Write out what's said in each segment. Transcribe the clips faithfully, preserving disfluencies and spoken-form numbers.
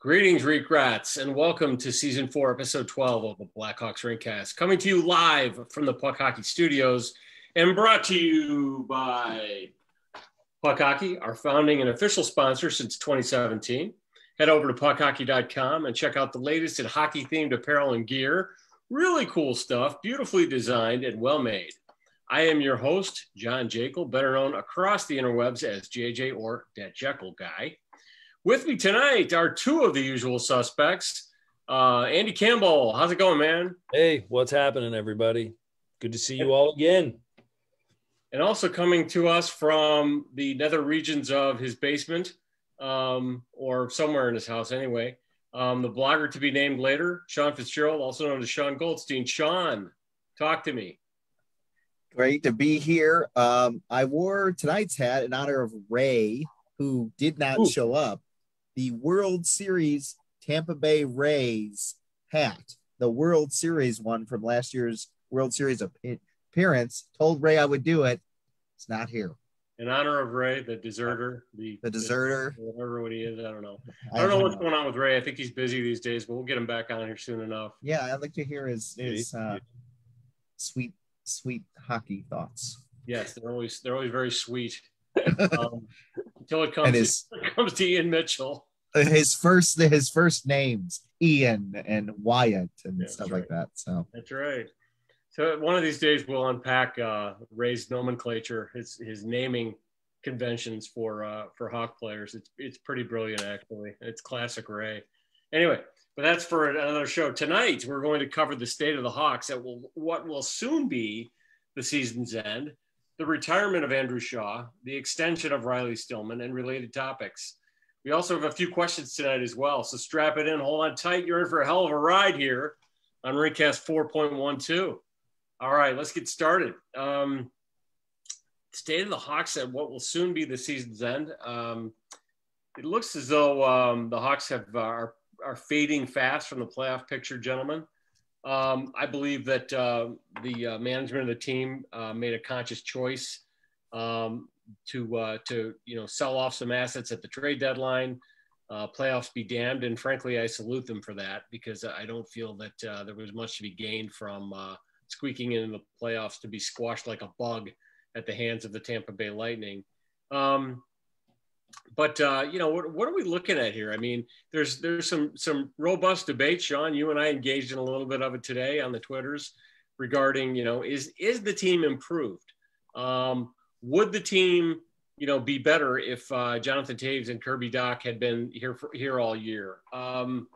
Greetings, Reek Rats, and welcome to Season four, Episode twelve of the Blackhawks Rinkcast, coming to you live from the Puck Hockey Studios and brought to you by Puck Hockey, our founding and official sponsor since twenty seventeen. Head over to Puck Hockey dot com and check out the latest in hockey-themed apparel and gear. Really cool stuff, beautifully designed and well-made. I am your host, John Jekyll, better known across the interwebs as J J or That Jekyll Guy. With me tonight are two of the usual suspects. Uh, Andy Campbell, how's it going, man? Hey, what's happening, everybody? Good to see you all again. And also coming to us from the nether regions of his basement, um, or somewhere in his house anyway, um, the blogger to be named later, Sean Fitzgerald, also known as Sean Goldstein. Sean, talk to me. Great to be here. Um, I wore tonight's hat in honor of Ray, who did not Ooh. show up. The World Series Tampa Bay Rays hat, the World Series one from last year's World Series appearance, told Ray I would do it. It's not here. In honor of Ray, the deserter. The, the deserter. The, whatever what he is, I don't know. I don't, I don't know what's know. going on with Ray. I think he's busy these days, but we'll get him back on here soon enough. Yeah, I'd like to hear his, his uh, sweet, sweet hockey thoughts. Yes, they're always, they're always very sweet. um, until it comes, his, it comes to Ian Mitchell. His first, his first names, Ian and Wyatt and yeah, stuff right. like that. So that's right. So one of these days we'll unpack uh, Ray's nomenclature, his his naming conventions for uh, for Hawk players. It's it's pretty brilliant, actually. It's classic Ray. Anyway, but that's for another show. Tonight we're going to cover the state of the Hawks at will what will soon be the season's end, the retirement of Andrew Shaw, the extension of Riley Stillman, and related topics. We also have a few questions tonight as well, so strap it in, hold on tight. You're in for a hell of a ride here on Rinkcast four point one two. All right, let's get started. Um, state of the Hawks at what will soon be the season's end. Um, it looks as though um, the Hawks have uh, are, are fading fast from the playoff picture, gentlemen. Um, I believe that uh, the uh, management of the team uh, made a conscious choice um, to, uh, to you know, sell off some assets at the trade deadline, uh, playoffs be damned. And frankly, I salute them for that because I don't feel that uh, there was much to be gained from uh, squeaking in the playoffs to be squashed like a bug at the hands of the Tampa Bay Lightning. Um, But, uh, you know, what, what are we looking at here? I mean, there's there's some some robust debate, Sean. You and I engaged in a little bit of it today on the Twitters regarding, you know, is is the team improved? Um, would the team, you know, be better if uh, Jonathan Toews and Kirby Dach had been here for, here all year? Um,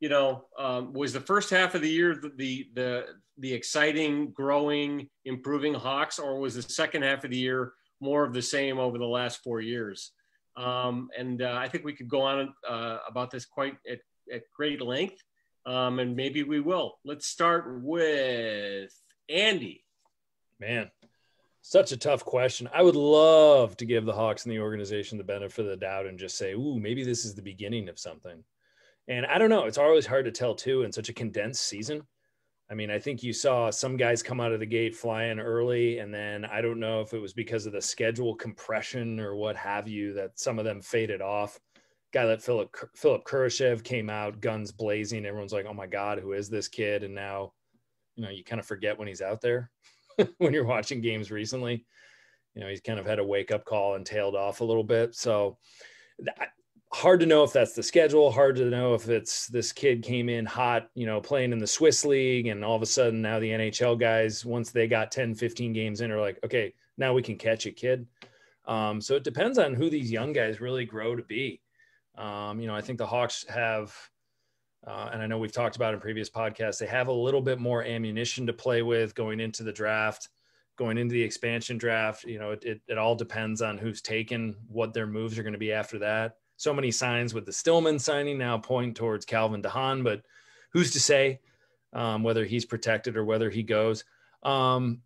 you know, um, was the first half of the year the, the, the, the exciting, growing, improving Hawks, or was the second half of the year more of the same over the last four years? Um, and uh, I think we could go on uh, about this quite at, at great length, um, and maybe we will. Let's start with Andy. Man, such a tough question. I would love to give the Hawks and the organization the benefit of the doubt and just say, ooh, maybe this is the beginning of something. And I don't know. It's always hard to tell, too, in such a condensed season. I mean, I think you saw some guys come out of the gate flying early, and then I don't know if it was because of the schedule compression or what have you that some of them faded off. Guy like Philip Philip Kurashev came out, guns blazing. Everyone's like, oh, my God, who is this kid? And now, you know, you kind of forget when he's out there when you're watching games recently. You know, he's kind of had a wake-up call and tailed off a little bit. So that, hard to know if that's the schedule, hard to know if it's this kid came in hot, you know, playing in the Swiss league. And all of a sudden now the N H L guys, once they got ten, fifteen games in, are like, okay, now we can catch a kid. Um, so it depends on who these young guys really grow to be. Um, you know, I think the Hawks have, uh, and I know we've talked about in previous podcasts, they have a little bit more ammunition to play with going into the draft, going into the expansion draft. You know, it, it, it all depends on who's taken, what their moves are going to be after that. So many signs with the Stillman signing now point towards Calvin DeHaan, but who's to say um, whether he's protected or whether he goes. Um,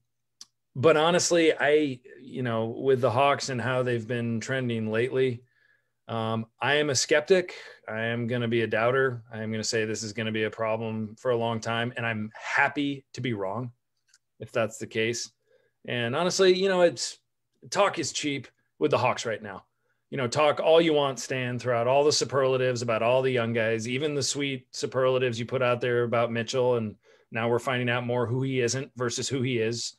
but honestly, I, you know, with the Hawks and how they've been trending lately, um, I am a skeptic. I am going to be a doubter. I am going to say this is going to be a problem for a long time. And I'm happy to be wrong if that's the case. And honestly, you know, it's talk is cheap with the Hawks right now. you know, talk all you want, Stan, throughout all the superlatives about all the young guys, even the sweet superlatives you put out there about Mitchell. And now we're finding out more who he isn't versus who he is.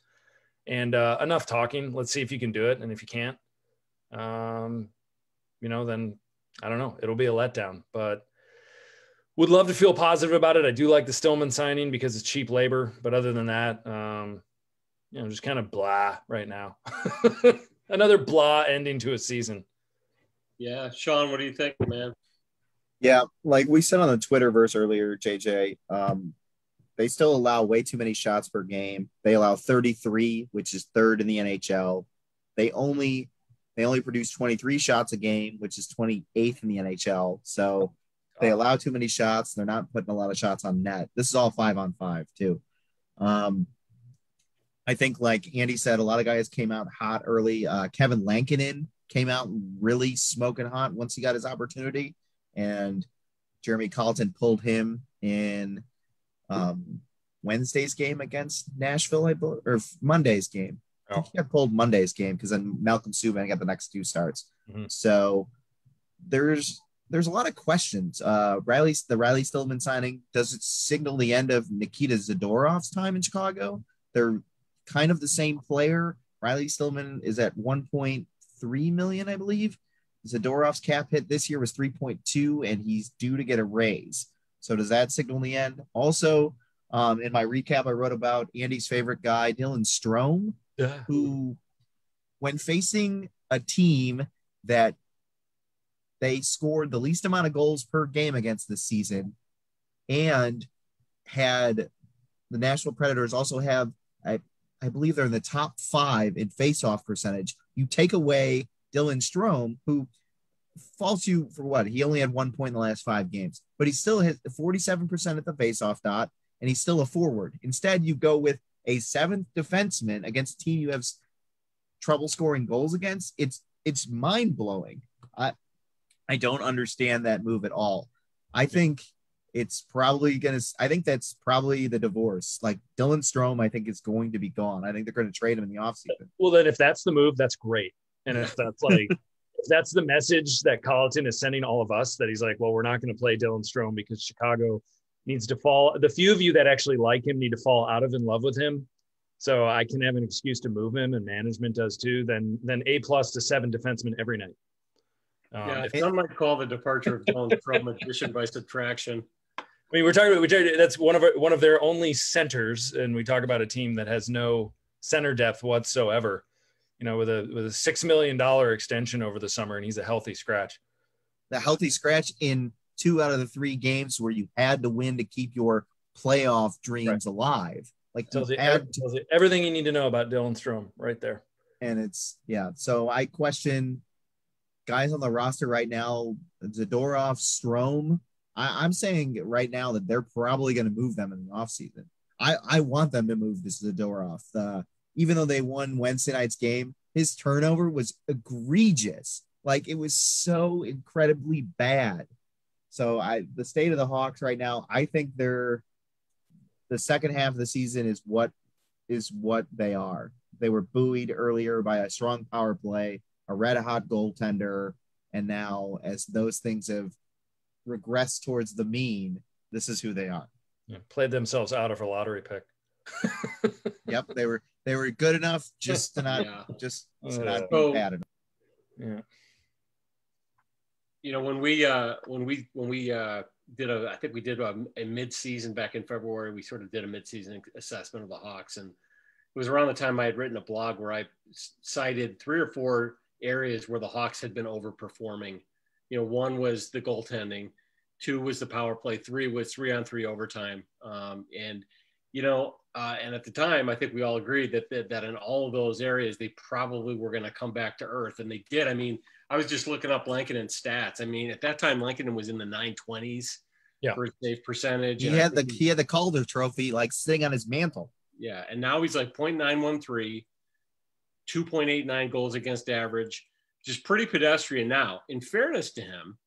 And uh, enough talking. Let's see if you can do it. And if you can't, um, you know, then I don't know. It'll be a letdown, but would love to feel positive about it. I do like the Stillman signing because it's cheap labor. But other than that, um, you know, just kind of blah right now. Another blah ending to a season. Yeah. Sean, what do you think, man? Yeah. Like we said on the Twitterverse earlier, J J, um, they still allow way too many shots per game. They allow thirty-three, which is third in the N H L. They only they only produce twenty-three shots a game, which is twenty-eighth in the N H L. So they allow too many shots. They're not putting a lot of shots on net. This is all five on five too. Um, I think, like Andy said, a lot of guys came out hot early. Uh, Kevin Lankinen came out really smoking hot once he got his opportunity, and Jeremy Colliton pulled him in um, Wednesday's game against Nashville, I believe, or Monday's game. Oh. I think he got pulled Monday's game because then Malcolm Subban got the next two starts. Mm-hmm. So there's there's a lot of questions. Uh, Riley, the Riley Stillman signing, does it signal the end of Nikita Zadorov's time in Chicago? They're kind of the same player. Riley Stillman is at one point three million dollars, I believe. Zadorov's cap hit this year was three point two, and he's due to get a raise. So does that signal the end? Also, um, in my recap, I wrote about Andy's favorite guy, Dylan Strome, yeah. who, when facing a team that they scored the least amount of goals per game against this season, and had the Nashville Predators also have, I, I believe they're in the top five in faceoff percentage. You take away Dylan Strome, who faults you for what? He only had one point in the last five games, but he still hit forty-seven percent at the faceoff dot, and he's still a forward. Instead, you go with a seventh defenseman against a team you have trouble scoring goals against. It's it's mind blowing. I I don't understand that move at all. I think it's probably going to, I think that's probably the divorce. Like Dylan Strome, I think is going to be gone. I think they're going to trade him in the offseason. Well, then if that's the move, that's great. And if that's like, if that's the message that Colliton is sending all of us, that he's like, well, we're not going to play Dylan Strome because Chicago needs to fall. The few of you that actually like him need to fall out of in love with him. So I can have an excuse to move him, and management does too. Then, then A plus to seven defensemen every night. Um, yeah, some might call the departure of Dylan Strome addition by subtraction. I mean, we're talking about we talking, that's one of our, one of their only centers, and we talk about a team that has no center depth whatsoever. You know, with a with a six million dollar extension over the summer, and he's a healthy scratch. The healthy scratch in two out of the three games where you had to win to keep your playoff dreams right. alive. Like tells you, add, tells you everything you need to know about Dylan Strome right there. And it's yeah. So I question. Guys on the roster right now, Zadorov, Strome, I, I'm saying right now that they're probably going to move them in the offseason. I, I want them to move this Zadorov. Uh, even though they won Wednesday night's game, his turnover was egregious. Like, it was so incredibly bad. So I the state of the Hawks right now, I think they're the second half of the season is what is what they are. They were buoyed earlier by a strong power play, a red-hot goaltender, and now as those things have regressed towards the mean, this is who they are. Yeah, played themselves out of a lottery pick. Yep, they were they were good enough just to not yeah. just to uh, not be bad enough. Yeah. You know, when we uh, when we when we uh, did a I think we did a, a mid-season back in February, we sort of did a mid-season assessment of the Hawks, and it was around the time I had written a blog where I cited three or four areas where the Hawks had been overperforming. You know, one was the goaltending, two was the power play, three was three on three overtime. Um, and, you know, uh, and at the time, I think we all agreed that, that, that in all of those areas, they probably were going to come back to earth. And they did. I mean, I was just looking up Lankinen's stats. I mean, at that time, Lankinen was in the nine twenties yeah. for save percentage. He had the, he had the Calder trophy, like sitting on his mantle. Yeah. And now he's like point nine one three, two point eight nine goals against average, which is pretty pedestrian now. In fairness to him,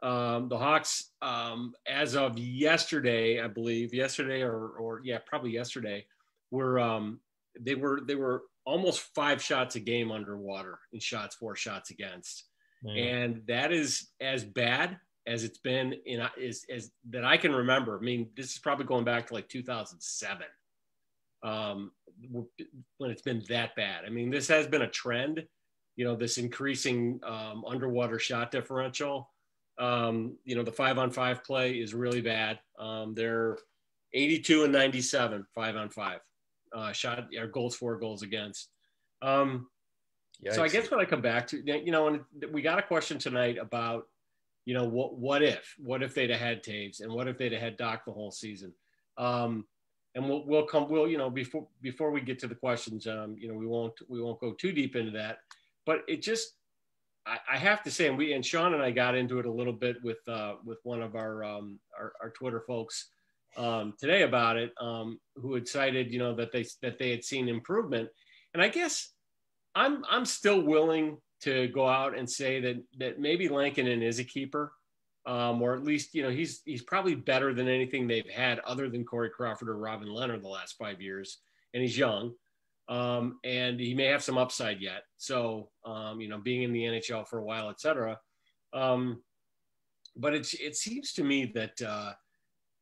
um, the Hawks, um, as of yesterday, I believe yesterday or, or yeah, probably yesterday were, um, they were, they were almost five shots a game underwater in shots for shots against. Yeah. And that is as bad as it's been in is as that I can remember. I mean, this is probably going back to like two thousand seven um, when it's been that bad. I mean, this has been a trend, you know, this increasing um, underwater shot differential. Um, you know, the five on five play is really bad. Um, they're eighty-two and ninety-seven, five on five, uh, shot or goals for, goals against. Um, Yikes. So I guess what I come back to, you know, and we got a question tonight about, you know, what, what if, what if they'd have had Toews and what if they'd have had Dach the whole season? Um, and we'll, we'll come, we'll, you know, before, before we get to the questions, um, you know, we won't, we won't go too deep into that, but it just, I, I have to say, and we, and Sean and I got into it a little bit with, uh, with one of our, um, our, our Twitter folks, um, today about it, um, who had cited, you know, that they, that they had seen improvement. And I guess, I'm I'm still willing to go out and say that that maybe Lankinen is a keeper, um, or at least, you know, he's he's probably better than anything they've had other than Corey Crawford or Robin Leonard the last five years, and he's young, um, and he may have some upside yet. So um, you know, being in the N H L for a while, et cetera. Um, but it's it seems to me that uh,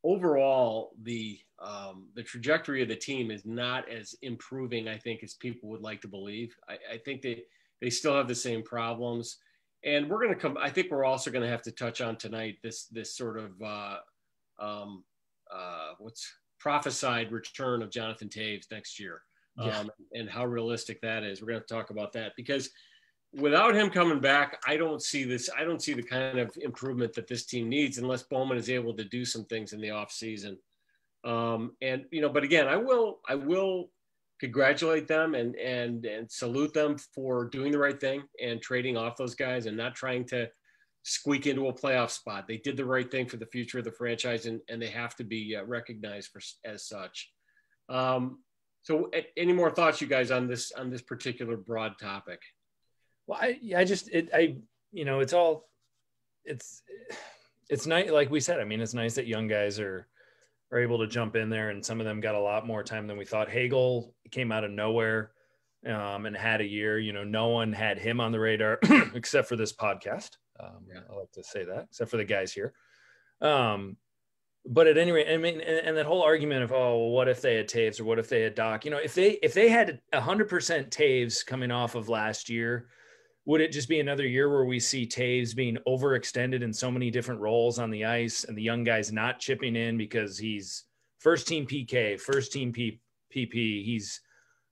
overall the Um, the trajectory of the team is not as improving, I think, as people would like to believe. I, I think they, they still have the same problems, and we're going to come, I think we're also going to have to touch on tonight, this, this sort of, uh, um, uh, what's prophesied return of Jonathan Toews next year, um, yeah. and how realistic that is. We're going to talk about that, because without him coming back, I don't see this, I don't see the kind of improvement that this team needs unless Bowman is able to do some things in the off season. Um, and, you know, but again, I will, I will congratulate them and, and, and salute them for doing the right thing and trading off those guys and not trying to squeak into a playoff spot. They did the right thing for the future of the franchise, and, and they have to be uh, recognized for, as such. Um, so any more thoughts, you guys, on this, on this particular broad topic? Well, I, I just, it, I, you know, it's all, it's, it's nice. Like we said, I mean, it's nice that young guys are, are able to jump in there, and some of them got a lot more time than we thought. Hagel came out of nowhere um, and had a year. You know, no one had him on the radar except for this podcast. Um, yeah. I like to say that, except for the guys here. Um, but at any rate, I mean, and, and that whole argument of, oh, well, what if they had Toews, or what if they had Dach? You know, if they if they had one hundred percent Toews coming off of last year, would it just be another year where we see Toews being overextended in so many different roles on the ice, and the young guy's not chipping in because he's first team P K, first team P P? He's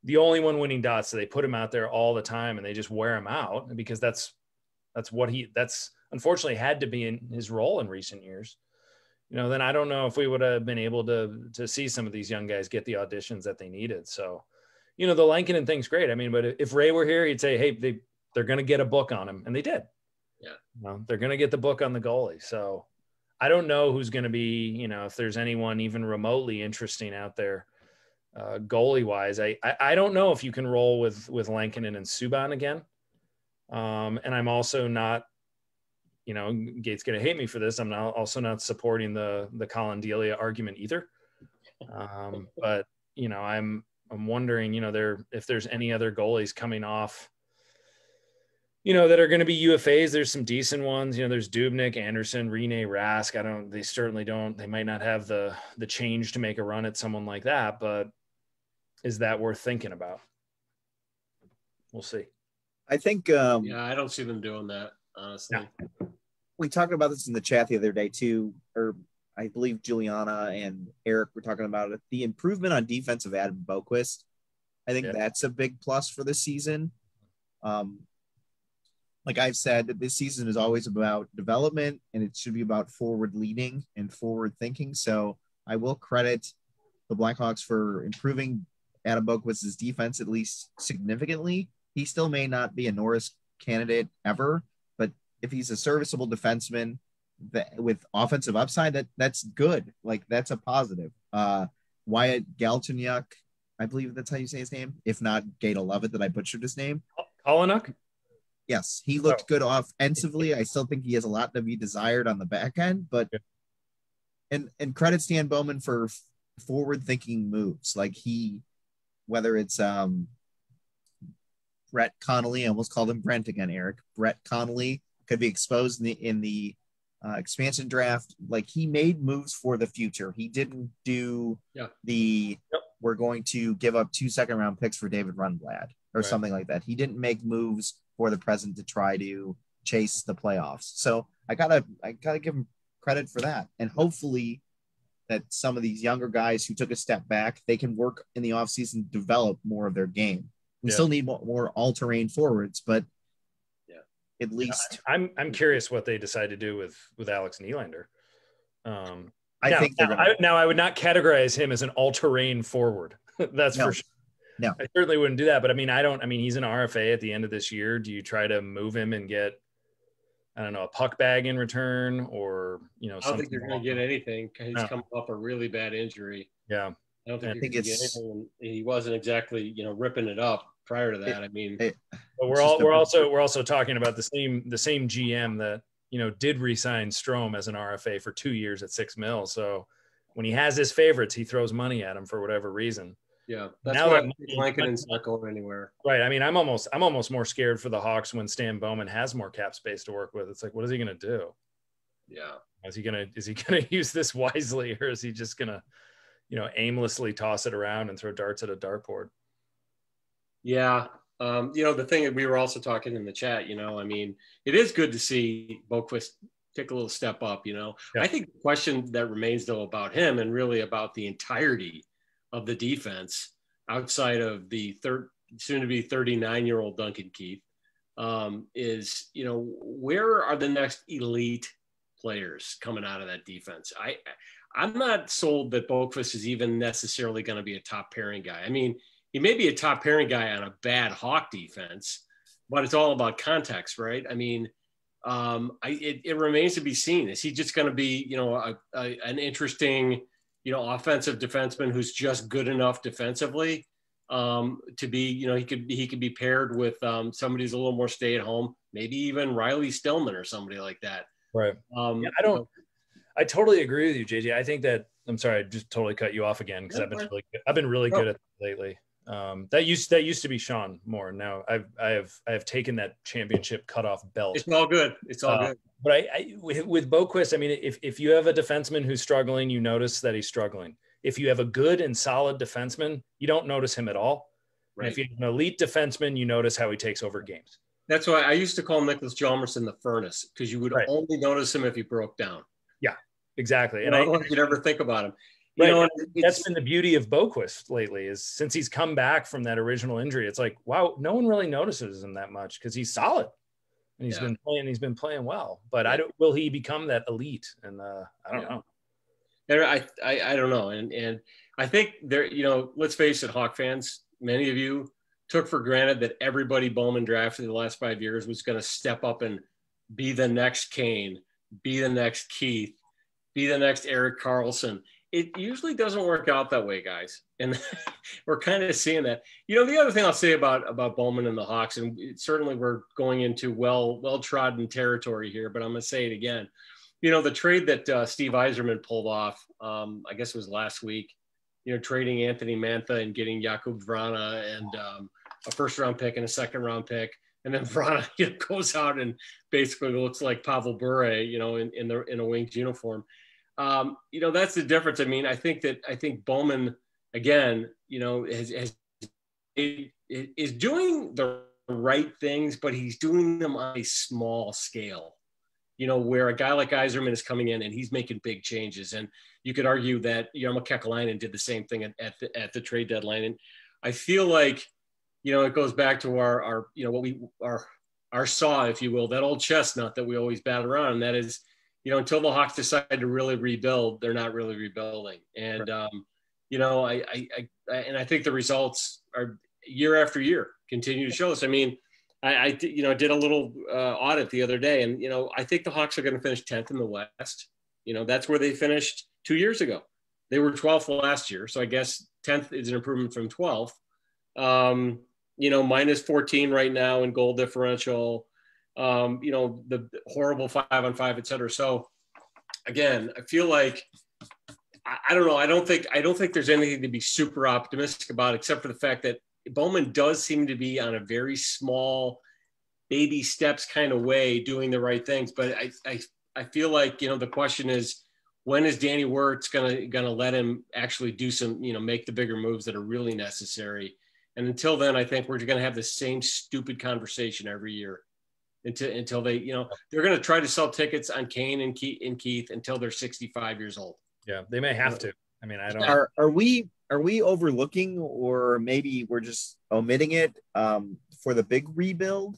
the only one winning dots, so they put him out there all the time, and they just wear him out because that's that's what he that's unfortunately had to be in his role in recent years. You know, then I don't know if we would have been able to to see some of these young guys get the auditions that they needed. So, you know, the Lankinen thing's great. I mean, but if Ray were here, he'd say, hey, they. They're going to get a book on him. And they did. Yeah. You know, they're going to get the book on the goalie. So I don't know who's going to be, you know, if there's anyone even remotely interesting out there, uh, goalie wise. I, I, I don't know if you can roll with, with Lankinen and Subban again. Um, and I'm also not, you know, Gate's going to hate me for this. I'm not also not supporting the, the Colin Delia argument either. Um, but, you know, I'm, I'm wondering, you know, there, if there's any other goalies coming off, you know, that are going to be U F As. There's some decent ones. You know, there's Dubnik, Anderson, Rene, Rask. I don't, they certainly don't, they might not have the the change to make a run at someone like that, but is that worth thinking about? We'll see. I think. Um, yeah, I don't see them doing that, honestly. No. We talked about this in the chat the other day too, or I believe Juliana and Eric were talking about it. The improvement on defense of Adam Boqvist. I think yeah. that's a big plus for this season. Um, Like I've said, that this season is always about development, and it should be about forward leading and forward thinking. So I will credit the Blackhawks for improving Adam Boqvist's defense, at least significantly. He still may not be a Norris candidate ever, but if he's a serviceable defenseman that, with offensive upside, that that's good. Like, that's a positive. Uh, Wyatt Galchenyuk, I believe that's how you say his name. If not, Gate'll love it that I butchered his name. Galchenyuk? Yes, he looked oh. good offensively. I still think he has a lot to be desired on the back end, but yeah. and and credit Stan Bowman for f- forward-thinking moves. Like he, whether it's um, Brett Connolly, I almost called him Brent again, Eric. Brett Connolly could be exposed in the in the uh, expansion draft. Like, he made moves for the future. He didn't do yeah. the yep. we're going to give up two second round picks for David Rundblad or right. something like that. He didn't make moves for the present to try to chase the playoffs. So I gotta I gotta give him credit for that, and hopefully that some of these younger guys who took a step back, they can work in the offseason, develop more of their game. We yeah. still need more, more all-terrain forwards, but yeah, at least yeah, I'm I'm curious what they decide to do with with Alex Nylander. Um, I now, think now, gonna... I, now I would not categorize him as an all-terrain forward. That's no. for sure. No, I certainly wouldn't do that. But I mean, I don't. I mean, he's an R F A at the end of this year. Do you try to move him and get, I don't know, a puck bag in return, or, you know, I don't think they're going to get anything. He's no. come off a really bad injury. Yeah. I don't think, I think it's, get anything. He wasn't exactly, you know, ripping it up prior to that. It, I mean, it, but we're all, we're also, we're also talking about the same, the same G M that, you know, did re-sign Strome as an R F A for two years at six mil. So when he has his favorites, he throws money at him for whatever reason. Yeah, that's now why Lankinen's not going anywhere. Right. I mean, I'm almost I'm almost more scared for the Hawks when Stan Bowman has more cap space to work with. It's like, what is he going to do? Yeah. Is he gonna is he gonna use this wisely, or is he just gonna, you know, aimlessly toss it around and throw darts at a dartboard? Yeah. Um, you know, the thing that we were also talking in the chat, you know, I mean, it is good to see Boqvist take a little step up, you know. Yeah. I think the question that remains though about him, and really about the entirety of the defense outside of the third, soon to be thirty-nine year old Duncan Keith, um, is, you know, where are the next elite players coming out of that defense? I, I'm not sold that Boqvist is even necessarily going to be a top pairing guy. I mean, he may be a top pairing guy on a bad Hawk defense, but it's all about context, right? I mean, um, I, it, it remains to be seen. Is he just going to be, you know, a, a, an interesting, you know, offensive defenseman who's just good enough defensively um, to be, you know, he could he could be paired with um, somebody who's a little more stay at home, maybe even Riley Stillman or somebody like that. Right. Um, yeah, I don't. I totally agree with you, J J. I think that I'm sorry, I just totally cut you off again because I've been really good, I've been really good at that lately. Um, that used that used to be Sean Moore. Now I've I have I have taken that championship cutoff belt. It's all good. It's all uh, good. But I, I with Boqvist, I mean, if if you have a defenseman who's struggling, you notice that he's struggling. If you have a good and solid defenseman, you don't notice him at all. Right. And if you have an elite defenseman, you notice how he takes over games. That's why I used to call Nicholas Hjalmarsson the furnace, because you would right. only notice him if he broke down. Yeah, exactly. You and know, I don't think you'd ever think about him. You right. know, that's been the beauty of Boqvist lately, is since he's come back from that original injury, it's like, wow, no one really notices him that much because he's solid and he's yeah. been playing, he's been playing well, but yeah. I don't, will he become that elite? And uh, I don't yeah. know. And I, I, I don't know. And, and I think there, you know, let's face it, Hawk fans, many of you took for granted that everybody Bowman drafted in the last five years was going to step up and be the next Kane, be the next Keith, be the next Erik Karlsson. It usually doesn't work out that way, guys. And we're kind of seeing that. You know, the other thing I'll say about, about Bowman and the Hawks, and it, certainly we're going into well, well-trodden territory here, but I'm going to say it again. You know, the trade that uh, Steve Yzerman pulled off, um, I guess it was last week, you know, trading Anthony Mantha and getting Jakub Vrana and um, a first-round pick and a second-round pick. And then Vrana, you know, goes out and basically looks like Pavel Bure, you know, in, in, the, in a Wings uniform. Um, you know, that's the difference. I mean, I think that, I think Bowman, again, you know, has, has, is doing the right things, but he's doing them on a small scale, you know, where a guy like Yzerman is coming in and he's making big changes. And you could argue that Jarmo Kekalainen did the same thing at, at, the, at the trade deadline. And I feel like, you know, it goes back to our, our, you know, what we, our, our saw, if you will, that old chestnut that we always bat around. And that is, you know, until the Hawks decide to really rebuild, they're not really rebuilding. And, um, you know, I, I, I, and I think the results are year after year continue to show us. I mean, I, I you know, did a little uh, audit the other day, and, you know, I think the Hawks are going to finish tenth in the West. You know, that's where they finished two years ago. They were twelfth last year. So I guess tenth is an improvement from twelfth, um, you know, minus fourteen right now in goal differential. Um, you know, the horrible five on five, et cetera. So again, I feel like, I, I don't know. I don't think, I don't think there's anything to be super optimistic about, except for the fact that Bowman does seem to be on a very small baby steps kind of way, doing the right things. But I, I, I feel like, you know, the question is, when is Danny Wirtz gonna gonna let him actually do some, you know, make the bigger moves that are really necessary? And until then, I think we're gonna have the same stupid conversation every year. Until until they, you know, they're gonna try to sell tickets on Kane and Keith, and Keith until they're sixty-five years old. Yeah, they may have to. I mean, I don't. Are are we are we overlooking, or maybe we're just omitting it um, for the big rebuild?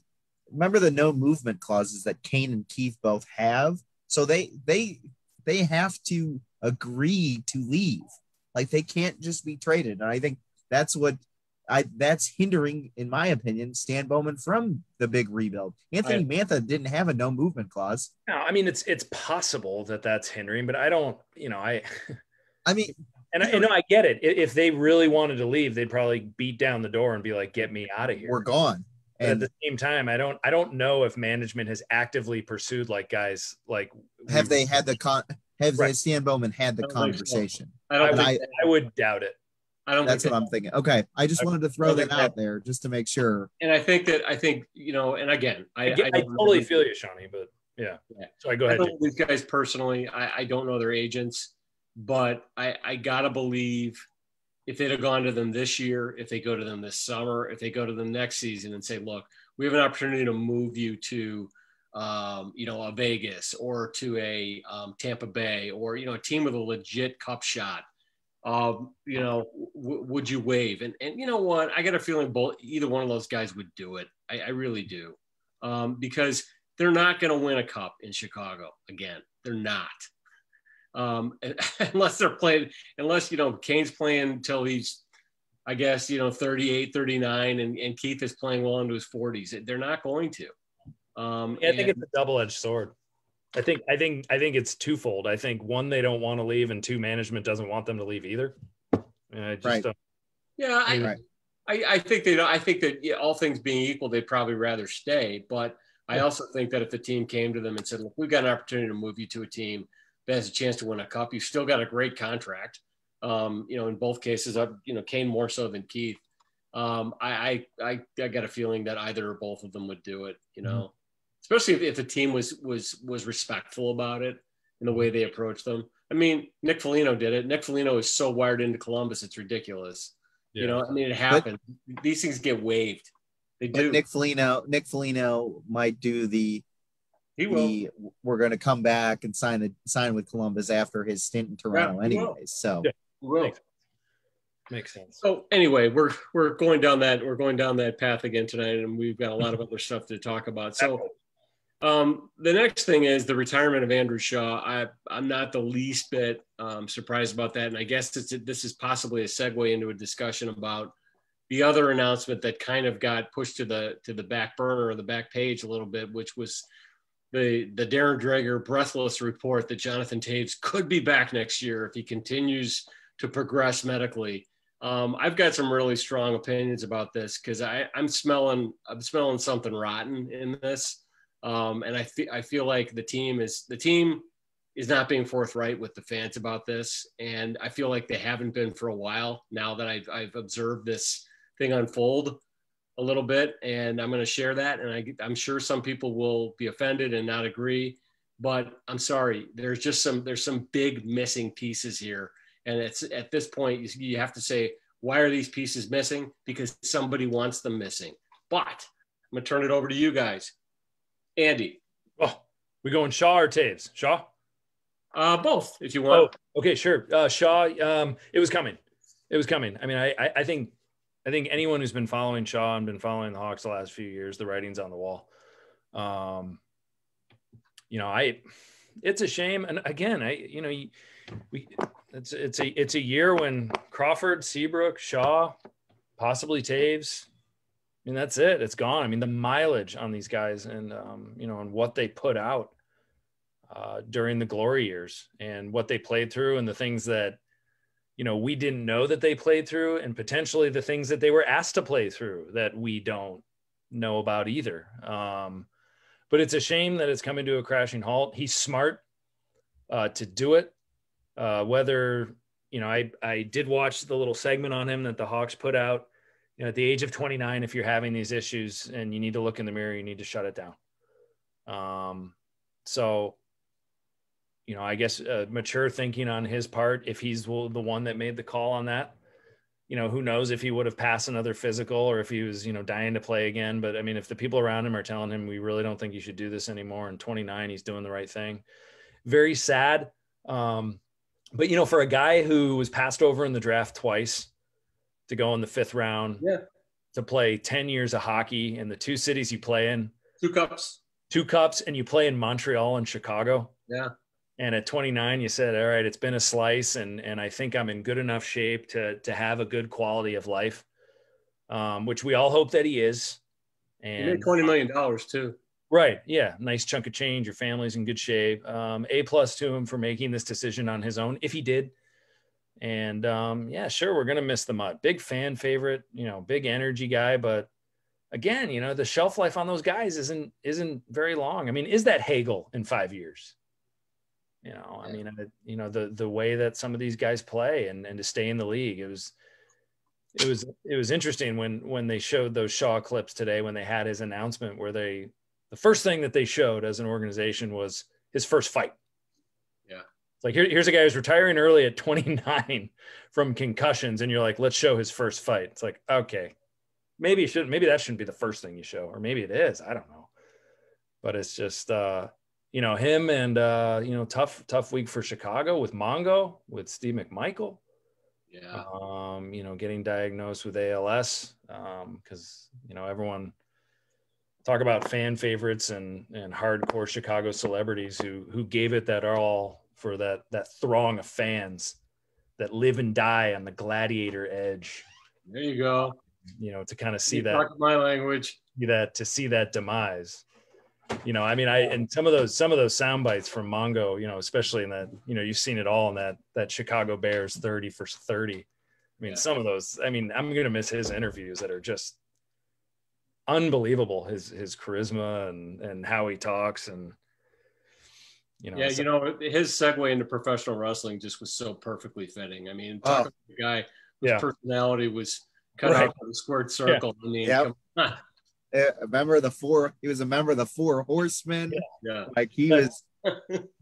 Remember the no movement clauses that Kane and Keith both have. So they they. They have to agree to leave. Like, they can't just be traded. And I think that's what I that's hindering, in my opinion, Stan Bowman from the big rebuild. Anthony I, Mantha didn't have a no movement clause. No, I mean, it's, it's possible that that's hindering, but I don't, you know, I, I mean, and I, you know, I get it. If they really wanted to leave, they'd probably beat down the door and be like, get me out of here. We're gone. And at the same time, I don't, I don't know if management has actively pursued, like, guys, like, have they had the con? Have right. Stan Bowman had the I conversation? I don't. Think I, I would doubt it. I don't. That's think what that. I'm thinking. Okay, I just I wanted to throw that out that. there just to make sure. And I think that I think you know, and again, I, I, I, I totally feel you, Shawnee, but yeah. yeah. So I go ahead. I don't know these guys personally. I, I don't know their agents, but I, I gotta believe. If they'd have gone to them this year, if they go to them this summer, if they go to them next season and say, look, we have an opportunity to move you to, um, you know, a Vegas or to a um, Tampa Bay or, you know, a team with a legit cup shot, um, you know, w- would you waive? And, and you know what? I got a feeling both, either one of those guys would do it. I, I really do. Um, because they're not going to win a cup in Chicago again. They're not. Um, unless they're playing, unless, you know, Kane's playing until he's, I guess, you know, thirty-eight, thirty-nine, and, and Keith is playing well into his forties. They're not going to. Um, yeah, I think and, it's a double-edged sword. I think, I think, I think it's twofold. I think one, they don't want to leave, and two, management doesn't want them to leave either. I just right. don't, yeah. I, right. I, I think they don't, I think that yeah, all things being equal, they'd probably rather stay. But I also think that if the team came to them and said, look, we've got an opportunity to move you to a team that has a chance to win a cup. You've still got a great contract, um, you know, in both cases, uh, you know, Kane more so than Keith. Um, I, I, I got a feeling that either or both of them would do it, you know, mm-hmm. especially if, if the team was, was, was respectful about it in the way they approached them. I mean, Nick Foligno did it. Nick Foligno is so wired into Columbus. It's ridiculous. Yeah. You know, I mean, it happened. But these things get waived. They do. Nick Foligno, Nick Foligno might do the, He will. He, we're going to come back and sign a, sign with Columbus after his stint in Toronto, yeah, anyways. So, yeah, makes, makes sense. So anyway, we're we're going down that we're going down that path again tonight, and we've got a lot of other stuff to talk about. So, um, the next thing is the retirement of Andrew Shaw. I I'm not the least bit um, surprised about that, and I guess it's, this is possibly a segue into a discussion about the other announcement that kind of got pushed to the to the back burner or the back page a little bit, which was. The, the Darren Dreger breathless report that Jonathan Toews could be back next year if he continues to progress medically. Um, I've got some really strong opinions about this because I'm smelling I'm smelling something rotten in this, um, and I th- I feel like the team is the team is not being forthright with the fans about this, and I feel like they haven't been for a while now that I've, I've observed this thing unfold a little bit, and I'm going to share that. And I, I'm sure some people will be offended and not agree, but I'm sorry. There's just some, there's some big missing pieces here. And it's at this point, you have to say, why are these pieces missing? Because somebody wants them missing. But I'm going to turn it over to you guys. Andy. Oh, we going Shaw or Toews? Shaw? Uh, both, if you want. Oh, okay, sure. Uh, Shaw, um, it was coming. It was coming. I mean, I, I, I think, I think anyone who's been following Shaw and been following the Hawks the last few years, the writing's on the wall. Um, you know, I, it's a shame. And again, I, you know, we, it's, it's a, it's a year when Crawford, Seabrook, Shaw, possibly Toews. I mean, that's it. It's gone. I mean, the mileage on these guys and, um, you know, and what they put out uh, during the glory years and what they played through and the things that, you know, we didn't know that they played through and potentially the things that they were asked to play through that we don't know about either. Um, but it's a shame that it's coming to a crashing halt. He's smart uh, to do it. Uh, whether, you know, I, I did watch the little segment on him that the Hawks put out you know, at the age of twenty-nine, if you're having these issues and you need to look in the mirror, you need to shut it down. Um, so, you know, I guess uh, mature thinking on his part, if he's the one that made the call on that, you know, who knows if he would have passed another physical or if he was, you know, dying to play again. But I mean, if the people around him are telling him, we really don't think you should do this anymore, and twenty-nine, he's doing the right thing. Very sad. Um, but you know, for a guy who was passed over in the draft twice to go in the fifth round, yeah, to play ten years of hockey in the two cities you play in, two cups, two cups, and you play in Montreal and Chicago. Yeah. And at twenty-nine, you said, all right, it's been a slice, and and I think I'm in good enough shape to to have a good quality of life, um, which we all hope that he is. And he made twenty million dollars too. Right. Yeah. Nice chunk of change. Your family's in good shape. Um, a plus to him for making this decision on his own, if he did. And um, yeah, sure, we're going to miss the Mutt. Big fan favorite, you know, big energy guy. But again, you know, the shelf life on those guys isn't isn't very long. I mean, is that Hagel in five years? You know, I mean, you know, the, the way that some of these guys play and, and to stay in the league, it was, it was, it was interesting when, when they showed those Shaw clips today, when they had his announcement, where they, the first thing that they showed as an organization was his first fight. Yeah. It's like, here, here's a guy who's retiring early at twenty-nine from concussions. And you're like, let's show his first fight. It's like, okay, maybe you shouldn't, maybe that shouldn't be the first thing you show, or maybe it is, I don't know, but it's just, uh, you know, him and, uh, you know, tough, tough week for Chicago with Mongo, with Steve McMichael. Yeah. Um, you know, getting diagnosed with A L S. Um, cause you know, everyone talk about fan favorites and, and hardcore Chicago celebrities who, who gave it that all for that, that throng of fans that live and die on the gladiator edge. There you go. You know, to kind of see you that, talk my language, that, to see that demise. You know, I mean, I, and some of those, some of those sound bites from Mongo, you know, especially in that, you know, you've seen it all in that, that Chicago Bears thirty for thirty. I mean, yeah. Some of those, I mean, I'm going to miss his interviews that are just unbelievable. His, his charisma and, and how he talks and, you know. Yeah. So, you know, his segue into professional wrestling just was so perfectly fitting. I mean, talking oh, about the guy whose yeah. personality was cut right. out of the squared circle. Yeah. I mean, yep. come on. A member of the four, he was a member of the Four Horsemen. Yeah, yeah. Like he was,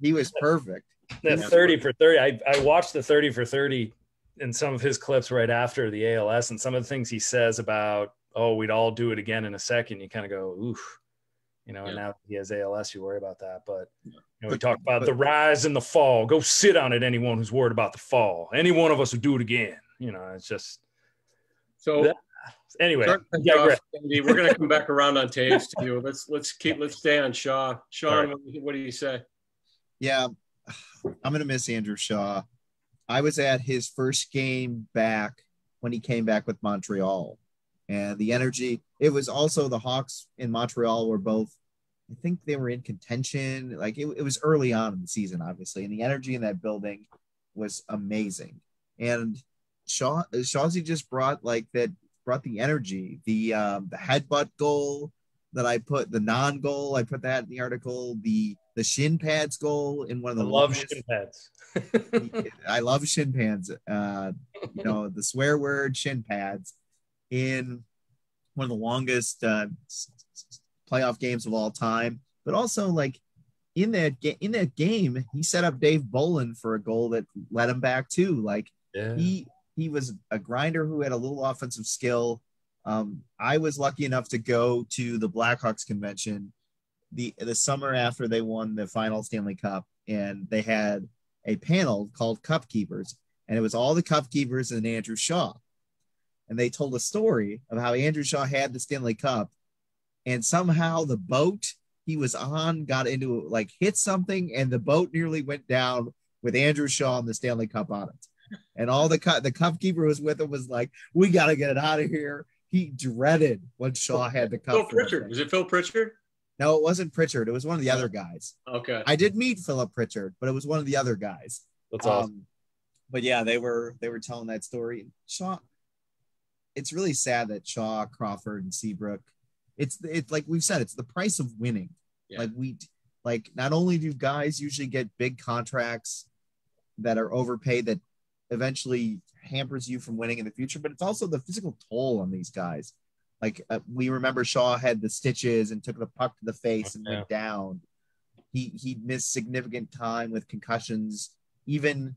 he was perfect. That thirty for thirty. I, I watched the thirty for thirty and some of his clips right after the A L S, and some of the things he says about, oh, we'd all do it again in a second. You kind of go, oof, you know, yeah. And now he has A L S, you worry about that. But you know, we talk about the rise and the fall. Go sit on it, anyone who's worried about the fall. Any one of us would do it again. You know, it's just so. That, Anyway, yeah, off, Andy, we're going to come back around on Toews to you. Let's let's keep let's stay on Shaw. Sean, right. what, what do you say? Yeah, I'm going to miss Andrew Shaw. I was at his first game back when he came back with Montreal, and the energy. It was also the Hawks in Montreal were both. I think they were in contention. Like it, it was early on in the season, obviously, and the energy in that building was amazing. And Shaw, Shawsy just brought like that. Brought the energy, the um, the headbutt goal that I put, the non-goal, I put that in the article, the the shin pads goal in one of the I love shin pads. I love shin pads. Uh, you know, the swear word shin pads in one of the longest uh, playoff games of all time. But also, like in that ga- in that game, he set up Dave Bolin for a goal that led him back too. Like yeah. he. He was a grinder who had a little offensive skill. Um, I was lucky enough to go to the Blackhawks convention the, the summer after they won the final Stanley Cup, and they had a panel called Cup Keepers, and it was all the Cup Keepers and Andrew Shaw. And they told a story of how Andrew Shaw had the Stanley Cup, and somehow the boat he was on got into, like, hit something, and the boat nearly went down with Andrew Shaw and the Stanley Cup on it. And all the cup, the cup keeper was with him was like, we got to get it out of here. He dreaded when Shaw had the cup. Phil Pritchard. Was it Phil Pritchard? No, it wasn't Pritchard. It was one of the other guys. Okay. I did meet Philip Pritchard, but it was one of the other guys. That's um, awesome. But yeah, they were, they were telling that story. Shaw, it's really sad that Shaw, Crawford, and Seabrook, it's, it's like we've said, it's the price of winning. Yeah. Like we, like not only do guys usually get big contracts that are overpaid that eventually hampers you from winning in the future, but it's also the physical toll on these guys. Like uh, we remember Shaw had the stitches and took the puck to the face and yeah. went down. He, he missed significant time with concussions. Even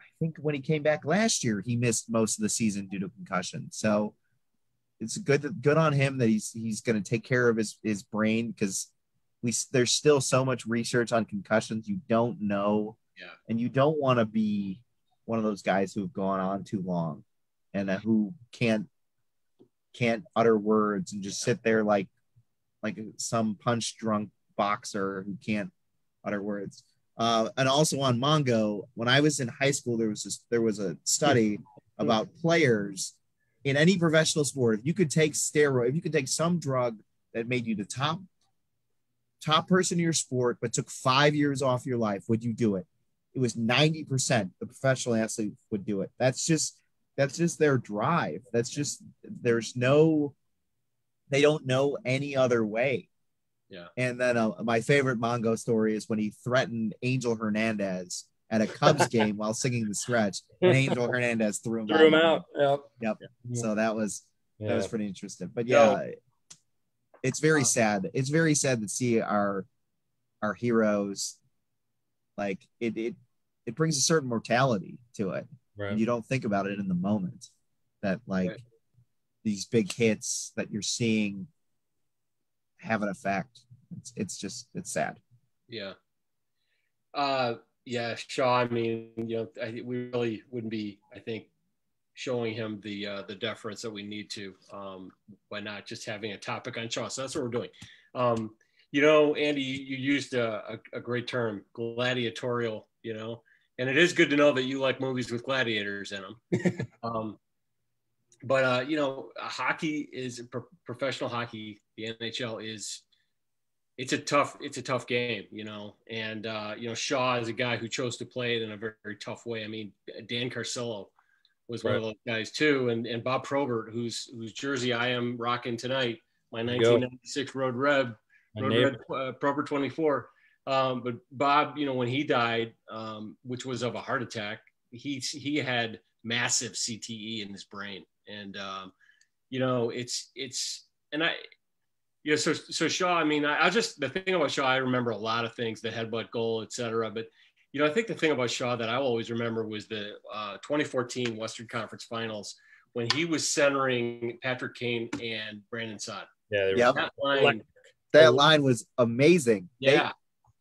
I think when he came back last year, he missed most of the season due to concussion. So it's good, good on him that he's, he's going to take care of his, his brain. Cause we, there's still so much research on concussions. You don't know. Yeah. And you don't want to be one of those guys who've gone on too long and uh, who can't, can't utter words and just sit there like, like some punch drunk boxer who can't utter words. Uh, and also on Mongo, when I was in high school, there was this, there was a study about players in any professional sport. If you could take steroid, if you could take some drug that made you the top, top person in your sport, but took five years off your life, would you do it? It was ninety percent the professional athlete would do it. That's just, that's just their drive. That's just, there's no, they don't know any other way. Yeah. And then uh, my favorite Mongo story is when he threatened Angel Hernandez at a Cubs game while singing the stretch, and Angel Hernandez threw him threw out. Him out. Yep. Yep. Yeah. So that was, yeah. that was pretty interesting, but yeah, yeah. it's very sad. It's very sad to see our, our heroes. Like it, it, it brings a certain mortality to it. Right. And you don't think about it in the moment that like right. these big hits that you're seeing have an effect. It's, it's just, it's sad. Yeah. Uh, yeah. Shaw, I mean, you know, I, we really wouldn't be, I think, showing him the, uh, the deference that we need to, um, by not just having a topic on Shaw. So that's what we're doing. Um, you know, Andy, you used a, a, a great term, gladiatorial, you know, and it is good to know that you like movies with gladiators in them. um, But, uh, you know, hockey is pro- professional hockey. The N H L is, it's a tough, it's a tough game, you know, and, uh, you know, Shaw is a guy who chose to play it in a very, very tough way. I mean, Dan Carcillo was right. one of those guys too. And, and Bob Probert, whose, whose jersey I am rocking tonight, my nineteen ninety-six Road Reb, Road Reb uh, Probert twenty-four. Um, but Bob, you know, when he died, um, which was of a heart attack, he, he had massive C T E in his brain. And, um, you know, it's, it's, and I, you know, so, so Shaw, I mean, I, I just, the thing about Shaw, I remember a lot of things, the headbutt goal, et cetera. But, you know, I think the thing about Shaw that I always remember was the uh, twenty fourteen Western Conference Finals when he was centering Patrick Kane and Brandon Saad. Yeah. Yep. That, line, that line was amazing. Yeah. They,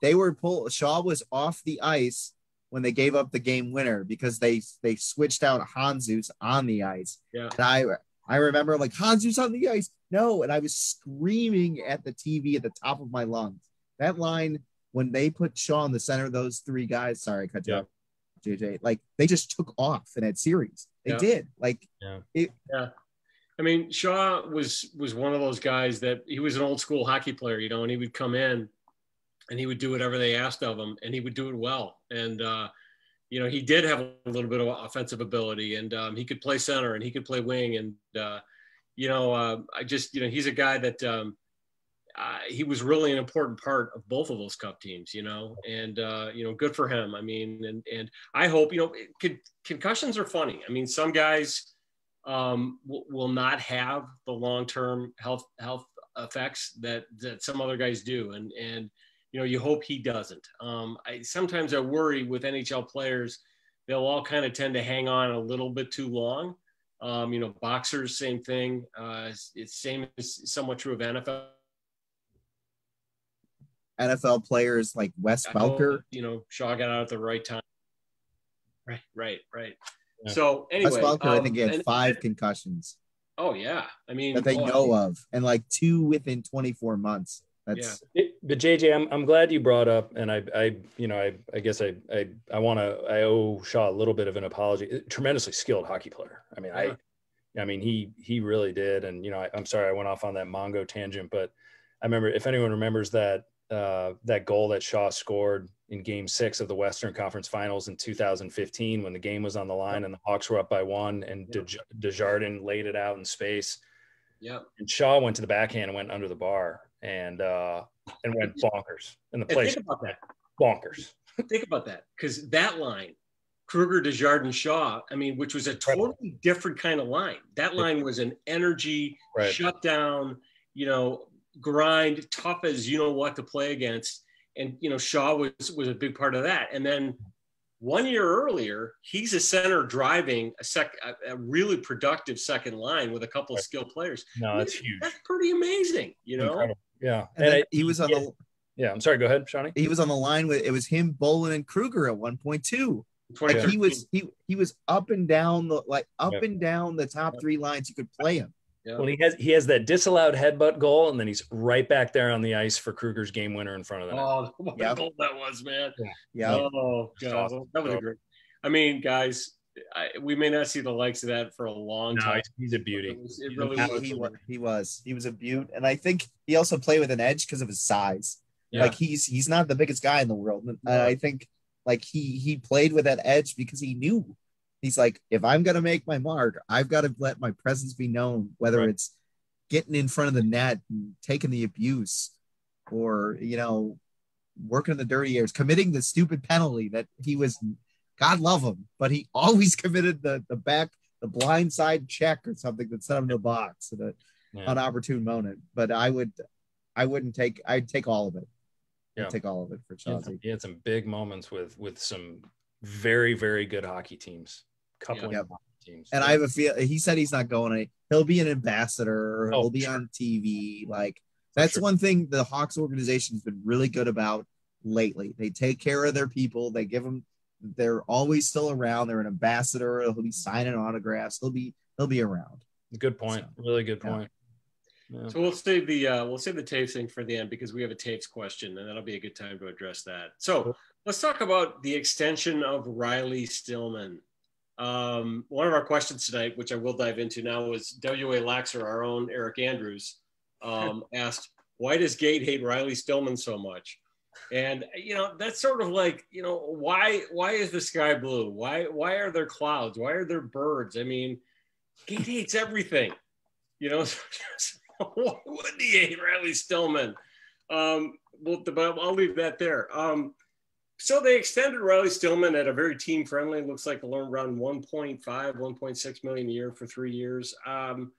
they were pulled, Shaw was off the ice when they gave up the game winner because they they switched out Hanzus on the ice. Yeah. And I I remember like Hanzus on the ice. No. And I was screaming at the T V at the top of my lungs. That line, when they put Shaw in the center, those three guys, sorry, I cut you off, J J, like they just took off in that series. They yeah. did. Like yeah. It, yeah. I mean, Shaw was was one of those guys that he was an old school hockey player, you know, and he would come in and he would do whatever they asked of him, and he would do it well. And, uh, you know, he did have a little bit of offensive ability, and um, he could play center and he could play wing. And, uh, you know, uh, I just, you know, he's a guy that um, uh, he was really an important part of both of those Cup teams, you know, and, uh, you know, good for him. I mean, and, and I hope, you know, it could, concussions are funny. I mean, some guys um, w- will not have the long-term health, health effects that, that some other guys do. And, and, you know, you hope he doesn't. Um, I, sometimes I worry with N H L players, they'll all kind of tend to hang on a little bit too long. Um, you know, boxers, same thing. Uh, it's, it's same as somewhat true of N F L. N F L players like Wes Welker. You know, Shaw got out at the right time. Right, right, right. Yeah. So anyway. Wes Welker, um, I think he had and, five concussions. Oh, yeah. I mean. That they well, know of. And like two within twenty-four months. That's yeah. But J J, I'm I'm glad you brought up, and I I you know I I guess I I I want to I owe Shaw a little bit of an apology. Tremendously skilled hockey player. I mean yeah. I, I mean he he really did. And you know I, I'm sorry I went off on that Mongo tangent, but I remember if anyone remembers that uh, that goal that Shaw scored in Game Six of the Western Conference Finals in two thousand fifteen, when the game was on the line yeah. and the Hawks were up by one, and yeah. De, Desjardins laid it out in space. Yeah, and Shaw went to the backhand and went under the bar. And uh, and went bonkers in the place. Hey, think about that. Bonkers. Think about that, because that line Kruger, Desjardins, Shaw, I mean, which was a totally different kind of line. That line was an energy, right. shutdown, you know, grind, tough as you know what to play against. And, you know, Shaw was, was a big part of that. And then one year earlier, he's a center driving a sec, a, a really productive second line with a couple right. of skilled players. No, that's huge. That's pretty amazing, you know? Incredible. Yeah. And, and I, he was on yeah. the Yeah, I'm sorry. Go ahead, Shawnee. He was on the line with, it was him, Bolin, and Kruger at one point too. Like he was he he was up and down the like up yep. and down the top yep. three lines you could play him. Yep. Well, he has he has that disallowed headbutt goal, and then he's right back there on the ice for Kruger's game winner in front of them. Oh, what yep. a goal that was, man! Yeah. Yep. Oh God, awesome. That was a great. I mean, guys, I, we may not see the likes of that for a long no, time. He's a beauty. It, was, it really yeah, was. He was. He was. He was a beaut, and I think he also played with an edge because of his size. Yeah. Like he's he's not the biggest guy in the world. And yeah. I think like he he played with that edge because he knew he's like, if I'm gonna make my mark, I've got to let my presence be known, whether right. it's getting in front of the net and taking the abuse, or you know, working in the dirty airs, committing the stupid penalty that he was, God love him, but he always committed the the back the blind side check or something that sent him to the box at an yeah. unopportune moment. But I would I wouldn't take I'd take all of it. Yeah. Take all of it for Chelsea. He had some big moments with with some very very good hockey teams. Couple yeah. of yeah. teams. And yeah. I have a feel. He said he's not going. To, he'll be an ambassador. Oh, he'll be sure. on T V. Like that's sure. one thing the Hawks organization has been really good about lately. They take care of their people. They give them. They're always still around. They're an ambassador. He'll be signing autographs. He'll be he'll be around. Good point. So, really good point. Yeah. Yeah. So we'll save the uh, we'll save the Toews thing for the end because we have a Toews question and that'll be a good time to address that. So let's talk about the extension of Riley Stillman. Um, one of our questions tonight, which I will dive into now, was W A Laxer, our own Eric Andrews, um, asked, "Why does Gate hate Riley Stillman so much?" And you know that's sort of like you know why why is the sky blue? Why why are there clouds? Why are there birds? I mean, Gate hates everything, you know. Why would he hate Riley Stillman? Um, well, the, I'll leave that there. Um, so they extended Riley Stillman at a very team-friendly, looks like around one point five, one point six million a year for three years. Um,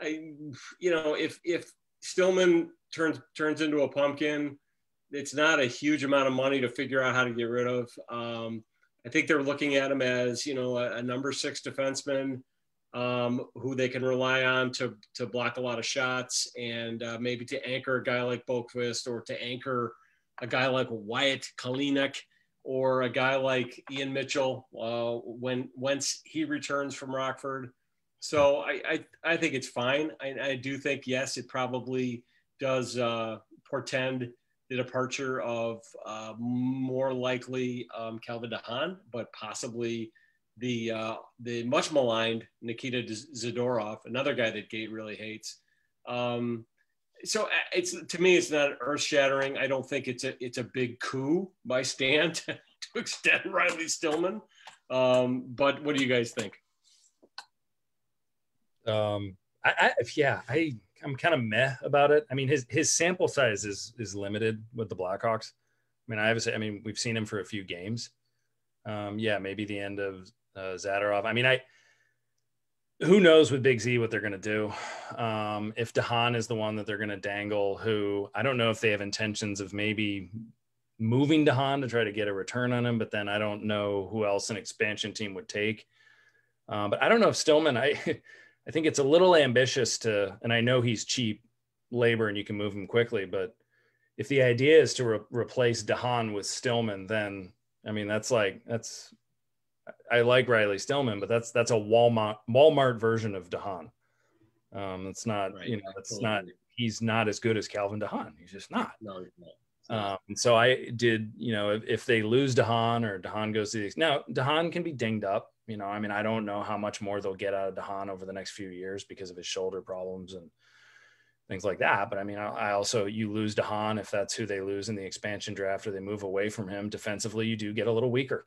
I, you know, if if Stillman turns turns into a pumpkin, it's not a huge amount of money to figure out how to get rid of. Um, I think they're looking at him as, you know, a, a number six defenseman. Um, who they can rely on to to block a lot of shots and uh, maybe to anchor a guy like Boqvist or to anchor a guy like Wyatt Galchenyuk or a guy like Ian Mitchell uh, when once he returns from Rockford. So I I, I think it's fine. I, I do think, yes, it probably does uh, portend the departure of uh, more likely um, Calvin DeHaan, but possibly the uh, the much maligned Nikita Zadorov, another guy that Gate really hates. Um, so it's to me, it's not earth shattering. I don't think it's a it's a big coup by Stan to, to extend Riley Stillman. Um, but what do you guys think? Um, I, I yeah, I I'm kind of meh about it. I mean, his his sample size is is limited with the Blackhawks. I mean, I obviously, I mean, we've seen him for a few games. Um, yeah, maybe the end of. Uh, Zadorov. I mean, I. Who knows with Big Z what they're going to do? Um, if DeHaan is the one that they're going to dangle, who I don't know if they have intentions of maybe moving DeHaan to try to get a return on him, but then I don't know who else an expansion team would take. Um, but I don't know if Stillman. I, I think it's a little ambitious to, and I know he's cheap labor and you can move him quickly, but if the idea is to re- replace DeHaan with Stillman, then I mean that's like that's. I like Riley Stillman, but that's that's a Walmart Walmart version of DeHaan. Um, it's not right. you know it's totally. not he's not as good as Calvin DeHaan. He's just not. No, he's not. Um, and so I did you know if, if they lose DeHaan or DeHaan goes to the now DeHaan can be dinged up. You know I mean I don't know how much more they'll get out of DeHaan over the next few years because of his shoulder problems and things like that. But I mean I, I also you lose DeHaan if that's who they lose in the expansion draft or they move away from him defensively. You do get a little weaker.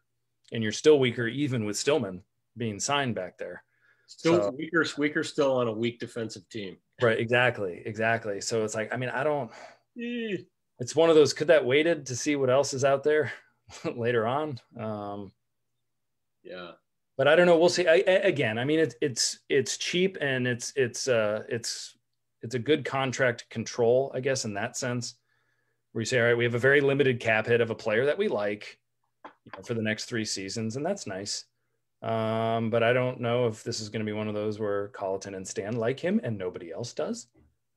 And you're still weaker, even with Stillman being signed back there. Still so, weaker, weaker still on a weak defensive team. Right, exactly, exactly. So it's like, I mean, I don't – it's one of those, could that waited to see what else is out there later on? Um, Yeah. But I don't know. We'll see. I, I, again, I mean, it's it's it's cheap and it's it's uh, it's it's a good contract control, I guess, in that sense, where you say, all right, we have a very limited cap hit of a player that we like, you know, for the next three seasons, and that's nice. Um, but I don't know if this is going to be one of those where Colliton and Stan like him and nobody else does.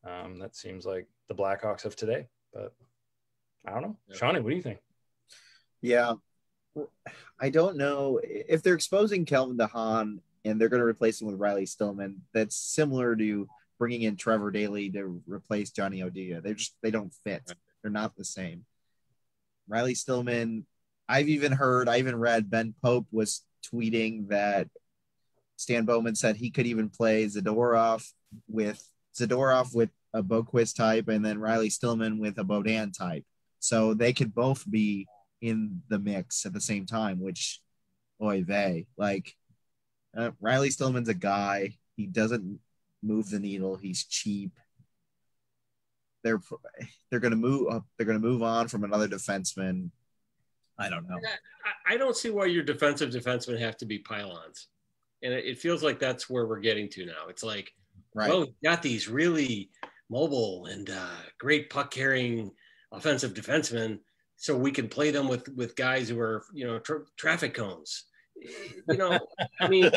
Um, that seems like the Blackhawks of today. But I don't know, yeah. Shawnee, what do you think? Yeah. I don't know if they're exposing Calvin DeHaan and they're going to replace him with Riley Stillman. That's similar to bringing in Trevor Daley to replace Johnny Oduya. They just, they don't fit. They're not the same. Riley Stillman. I've even heard, I even read Ben Pope was tweeting that Stan Bowman said he could even play Zadorov with Zadorov with a Boqvist type and then Riley Stillman with a Bodan type. So they could both be in the mix at the same time, which oy vey, like uh, Riley Stillman's a guy. He doesn't move the needle. He's cheap. They're, they're going to move up. They're going to move on from another defenseman. I don't know. I, I don't see why your defensive defensemen have to be pylons. And it, it feels like that's where we're getting to now. It's like, right. Well, we've got these really mobile and uh, great puck carrying offensive defensemen. So we can play them with, with guys who are, you know, tra- traffic cones. You know, I mean,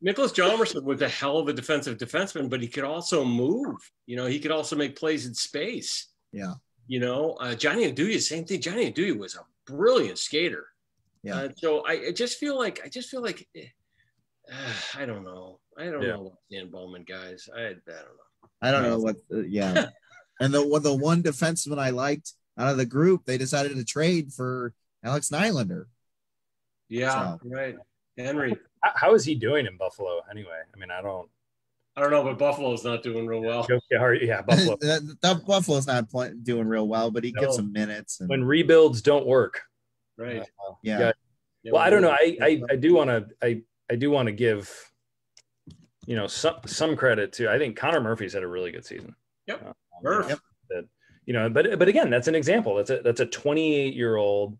Nicholas Hjalmarsson was a hell of a defensive defenseman, but he could also move. You know, he could also make plays in space. Yeah. You know, uh, Johnny Oduya, same thing. Johnny Oduya was a brilliant skater. Yeah. Uh, so I, I just feel like, I just feel like, uh, I don't know. I don't yeah. know about Dan Bowman, guys. I, I don't know. I don't know what, uh, yeah. And the, the one defenseman I liked, out of the group, they decided to trade for Alex Nylander. Yeah, so. Right. Henry. How is he doing in Buffalo anyway? I mean, I don't. I don't know, but Buffalo's not doing real well. Yeah, Buffalo. the, the Buffalo's not play, doing real well, but he no. gets some minutes. And, when rebuilds don't work. Right. Uh, yeah. yeah. Well, I don't know. I I, I do want to I, I do want to give, you know, some some credit to. I think Connor Murphy's had a really good season. Yep. Uh, Murph. Yep. That, You know, but but again, that's an example. That's a that's a twenty-eight-year-old,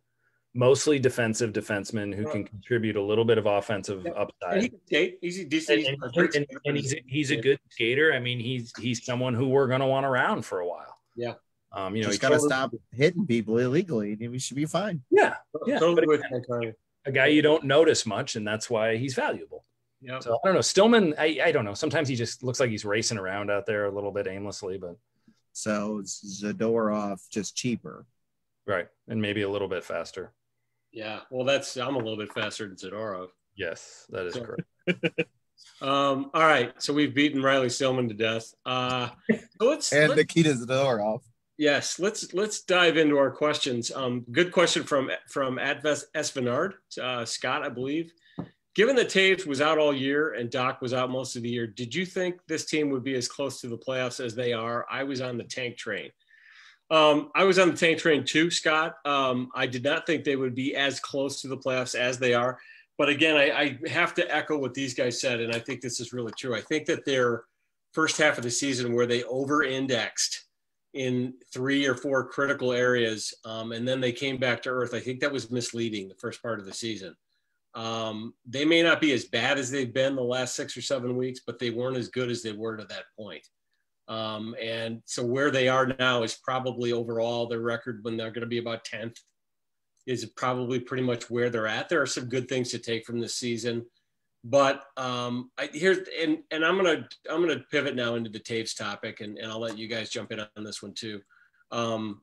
mostly defensive defenseman who can contribute a little bit of offensive yeah. upside. He can skate. He's a decent, and, and, and, and he's, he's a good skater. I mean, he's he's someone who we're going to want around for a while. Yeah. Um. You know, he's got to stop hitting people illegally, and we should be fine. Yeah. Yeah. Totally again, a guy you don't notice much, and that's why he's valuable. Yeah. So I don't know. Stillman, I I don't know. Sometimes he just looks like he's racing around out there a little bit aimlessly, but. So Zadorov just cheaper. Right. And maybe a little bit faster. Yeah. Well, that's, I'm a little bit faster than Zadorov. Yes, that is so. Correct. um, all right. So we've beaten Riley Stillman to death. Uh, so let's, and let's, Nikita Zadorov. Yes. Let's, let's dive into our questions. Um, good question from, from Adves Espinard, uh, Scott, I believe. Given that Toews was out all year and Doc was out most of the year, did you think this team would be as close to the playoffs as they are? I was on the tank train. Um, I was on the tank train too, Scott. Um, I did not think they would be as close to the playoffs as they are. But again, I, I have to echo what these guys said, and I think this is really true. I think that their first half of the season where they over-indexed in three or four critical areas, um, and then they came back to earth, I think that was misleading the first part of the season. Um, they may not be as bad as they've been the last six or seven weeks, but they weren't as good as they were to that point. Um, and so where they are now is probably overall their record when they're going to be about tenth is probably pretty much where they're at. There are some good things to take from this season, but um, I here's and, and I'm going to, I'm going to pivot now into the Toews topic and, and I'll let you guys jump in on this one too. Um,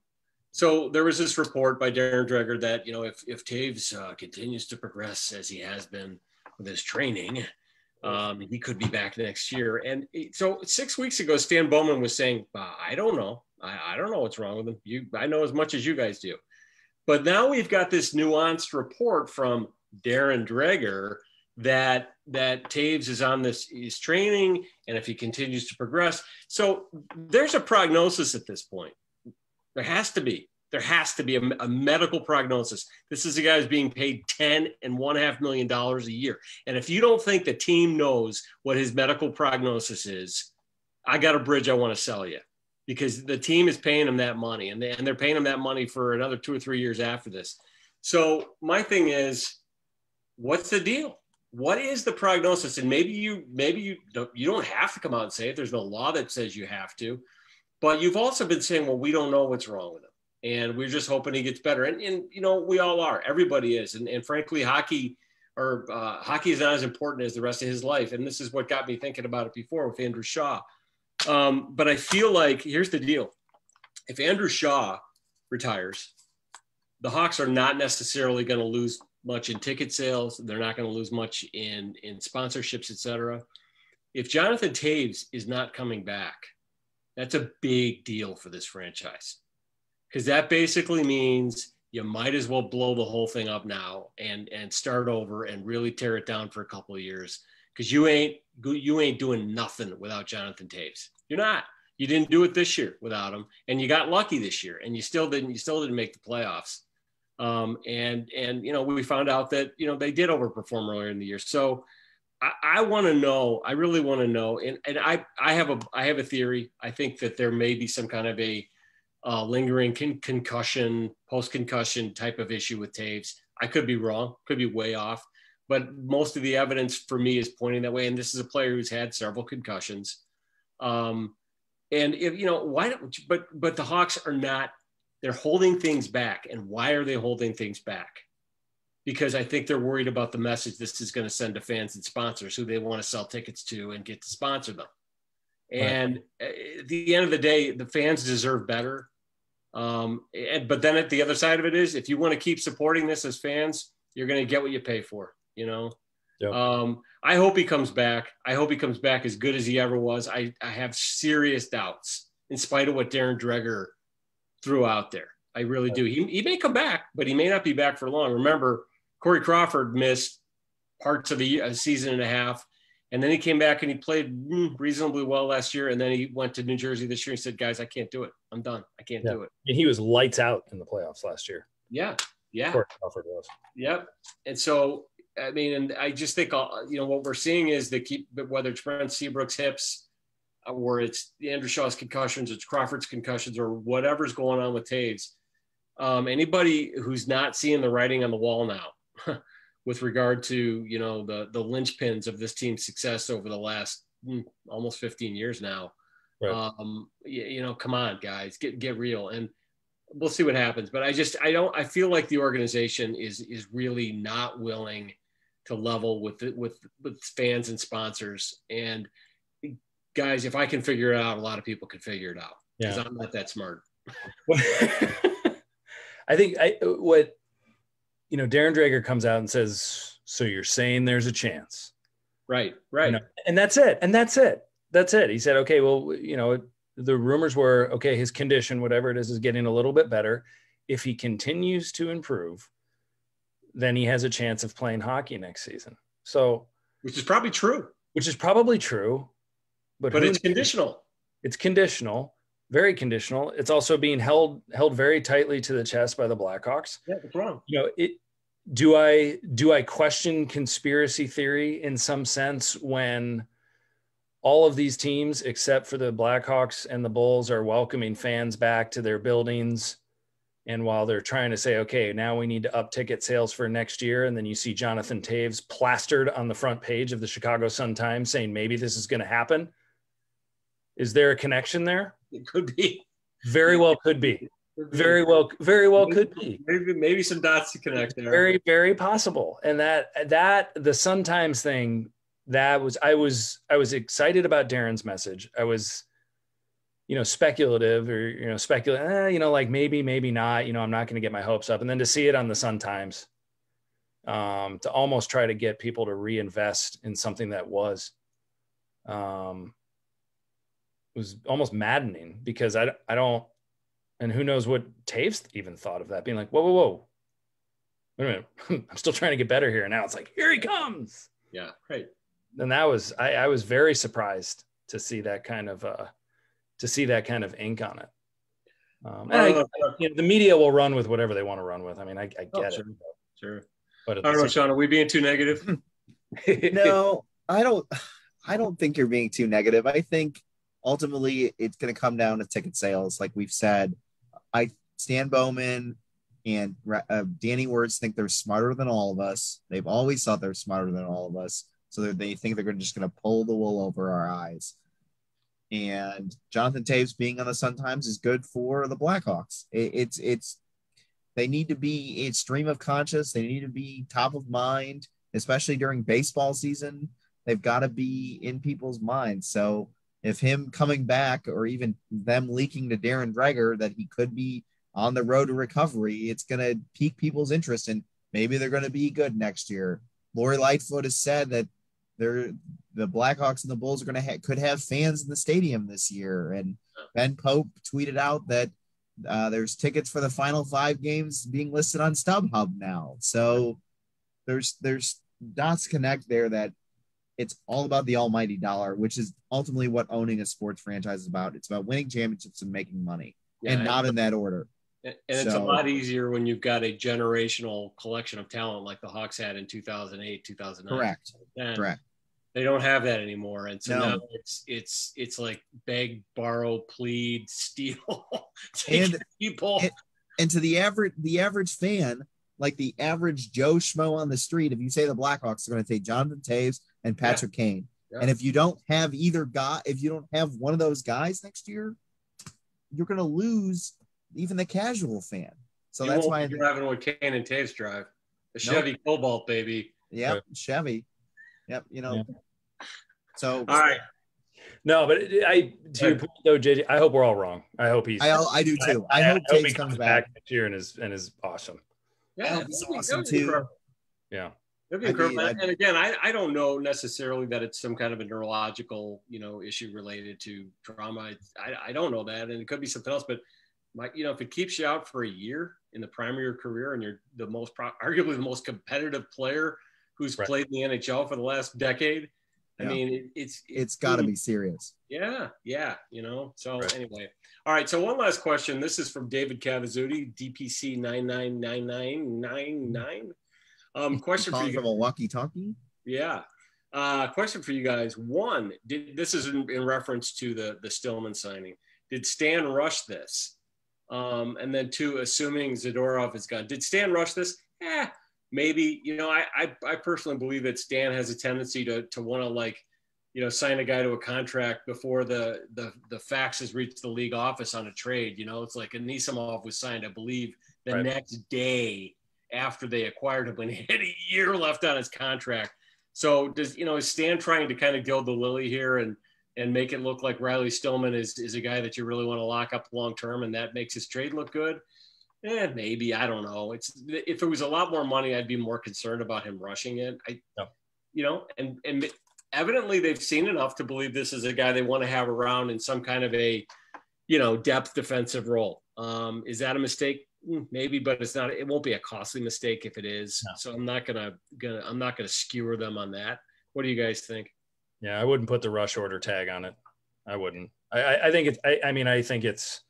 So there was this report by Darren Dreger that, you know, if, if Toews uh, continues to progress as he has been with his training, um, he could be back next year. And so six weeks ago, Stan Bowman was saying, I don't know. I, I don't know what's wrong with him. You, I know as much as you guys do. But now we've got this nuanced report from Darren Dreger that that Toews is on this is training and if he continues to progress. So there's a prognosis at this point. There has to be. There has to be a, a medical prognosis. This is a guy who's being paid ten and one half million dollars a year. And if you don't think the team knows what his medical prognosis is, I got a bridge I want to sell you, because the team is paying him that money, and they, and they're paying him that money for another two or three years after this. So my thing is, what's the deal? What is the prognosis? And maybe you maybe you don't, you don't have to come out and say it. There's no law that says you have to. But you've also been saying, well, we don't know what's wrong with him. And we're just hoping he gets better. And, and you know, we all are. Everybody is. And, and frankly, hockey or uh, hockey is not as important as the rest of his life. And this is what got me thinking about it before with Andrew Shaw. Um, but I feel like here's the deal. If Andrew Shaw retires, the Hawks are not necessarily going to lose much in ticket sales. They're not going to lose much in, in sponsorships, et cetera. If Jonathan Toews is not coming back, that's a big deal for this franchise, because that basically means you might as well blow the whole thing up now and, and start over and really tear it down for a couple of years, because you ain't, you ain't doing nothing without Jonathan Toews. You're not. You didn't do it this year without him, and you got lucky this year, and you still didn't, you still didn't make the playoffs. Um, and, and, you know, we found out that, you know, they did overperform earlier in the year. So I, I want to know, I really want to know. And, and I, I have a, I have a theory. I think that there may be some kind of a uh, lingering con- concussion, post-concussion type of issue with Toews. I could be wrong, could be way off, but most of the evidence for me is pointing that way. And this is a player who's had several concussions. Um, and if, you know, why don't, but, but the Hawks are not, they're holding things back. And why are they holding things back? Because I think they're worried about the message this is going to send to fans and sponsors who they want to sell tickets to and get to sponsor them. And right. At the end of the day, the fans deserve better. Um, and, but then at the other side of it is, if you want to keep supporting this as fans, you're going to get what you pay for, you know? Yep. Um, I hope he comes back. I hope he comes back as good as he ever was. I, I have serious doubts in spite of what Darren Dreger threw out there. I really do. He, he may come back, but he may not be back for long. Remember, Corey Crawford missed parts of the a season and a half, and then he came back and he played reasonably well last year, and then he went to New Jersey this year and said, guys, I can't do it. I'm done. I can't yeah. do it. And he was lights out in the playoffs last year. Yeah, yeah. Corey Crawford was. Yep. And so, I mean, and I just think, you know, what we're seeing is they keep, whether it's Brent Seabrook's hips, or it's Andrew Shaw's concussions, it's Crawford's concussions, or whatever's going on with Toews. Um, anybody who's not seeing the writing on the wall now with regard to, you know, the the linchpins of this team's success over the last mm, almost fifteen years now, right. um, you, you know, come on, guys, get get real. And we'll see what happens. But I just, I don't, I feel like the organization is is really not willing to level with the, with, with fans and sponsors. And guys, if I can figure it out, a lot of people can figure it out, because yeah. I'm not that smart. I think I, what, you know, Darren Dreger comes out and says, so you're saying there's a chance. Right, right. You know, and that's it. And that's it. That's it. He said, okay, well, you know, the rumors were, okay, his condition, whatever it is, is getting a little bit better. If he continues to improve, then he has a chance of playing hockey next season. So, which is probably true. Which is probably true. But, but it's conditional. It's conditional, very conditional. It's also being held held very tightly to the chest by the Blackhawks. Yeah, that's wrong. You know, it, do I do I question conspiracy theory in some sense when all of these teams, except for the Blackhawks and the Bulls, are welcoming fans back to their buildings, and while they're trying to say, okay, now we need to up ticket sales for next year, and then you see Jonathan Toews plastered on the front page of the Chicago Sun-Times saying maybe this is going to happen. Is there a connection there? It could be. Very well could be. Very well, very well maybe, could be. Maybe, maybe some dots to connect there. Very, very possible. And that, that the Sun-Times thing, that was, I was, I was excited about Darren's message. I was, you know, speculative or, you know, speculative, eh, you know, like maybe, maybe not, you know, I'm not going to get my hopes up. And then to see it on the Sun-Times, um, to almost try to get people to reinvest in something that was, um, was almost maddening, because I, I don't, and who knows what Toews even thought of that, being like, whoa, whoa, whoa, wait a minute, I'm still trying to get better here. And now it's like, here he comes. Yeah, right. And that was, I, I was very surprised to see that kind of, uh, to see that kind of ink on it. Um, and I, I, you know, the media will run with whatever they want to run with. I mean, I, I get oh, sure. it. Sure. But I don't know, Sean, are we being too negative? No, I don't, I don't think you're being too negative. I think, ultimately, it's going to come down to ticket sales. Like we've said, I Stan Bowman And uh, Danny Wirtz think they're smarter than all of us. They've always thought they're smarter than all of us. So they think they're just going to pull the wool over our eyes. And Jonathan Toews being on the Sun Times is good for the Blackhawks. It, it's, it's, they need to be a stream of conscious. They need to be top of mind, especially during baseball season. They've got to be in people's minds. So if him coming back or even them leaking to Darren Dreger that he could be on the road to recovery, it's going to pique people's interest and maybe they're going to be good next year. Lori Lightfoot has said that they're, the Blackhawks and the Bulls are going to ha- could have fans in the stadium this year. And Ben Pope tweeted out that uh, there's tickets for the final five games being listed on StubHub now. So there's, there's dots connect there that it's all about the almighty dollar, which is ultimately what owning a sports franchise is about. It's about winning championships and making money, yeah, and not in that order. And it's so, a lot easier when you've got a generational collection of talent like the Hawks had in two thousand eight, two thousand nine. Correct. Correct. They don't have that anymore. And so no. now it's, it's, it's like beg, borrow, plead, steal. and, people. And, and to the average, the average fan, like the average Joe Schmo on the street, if you say the Blackhawks are going to say Jonathan Toews and Patrick yeah. Kane. Yeah. And if you don't have either guy, if you don't have one of those guys next year, you're going to lose even the casual fan. So you that's why you're having what Kane and Toews drive, the Chevy nope. Cobalt, baby. Yep, yeah. Chevy. Yep, you know. Yeah. So all right. No, but I to your point though, J J, I hope we're all wrong. I hope he's. I, I do too. I, I, I hope Toews comes, comes back next year and is and is awesome. Yeah, it's awesome too. Yeah. Be I mean, and again, I, I don't know necessarily that it's some kind of a neurological, you know, issue related to trauma. I, I don't know that. And it could be something else, but my, you know, if it keeps you out for a year in the prime of your career and you're the most, pro- arguably the most competitive player who's right. played in the N H L for the last decade. Yeah. I mean, it, it's, it's, it's gotta be serious. Yeah. Yeah. You know, so right. anyway, all right. So one last question. This is from David Cavazzuti, D P C nine nine nine nine nine nine. Um, question for you guys. A walkie-talkie? Yeah. Uh, question for you guys. One, did, this is in, in reference to the, the Stillman signing. Did Stan rush this? Um, and then two, assuming Zadorov is gone, did Stan rush this? Eh, maybe. You know, I I, I personally believe that Stan has a tendency to to want to like, you know, sign a guy to a contract before the the the fax has reached the league office on a trade. You know, it's like Anisimov was signed, I believe, the right. next day after they acquired him when he had a year left on his contract. So does, you know, is Stan trying to kind of gild the lily here and, and make it look like Riley Stillman is, is a guy that you really want to lock up long-term and that makes his trade look good? Eh, maybe, I don't know. It's, if it was a lot more money, I'd be more concerned about him rushing it. I, no. you know, and, and evidently they've seen enough to believe this is a guy they want to have around in some kind of a, you know, depth defensive role. Um, is that a mistake? Maybe, but it's not, it won't be a costly mistake if it is. No. So I'm not gonna, gonna, I'm not gonna skewer them on that. What do you guys think? Yeah, I wouldn't put the rush order tag on it. I wouldn't. I, I think it's, I, I mean, I think it's,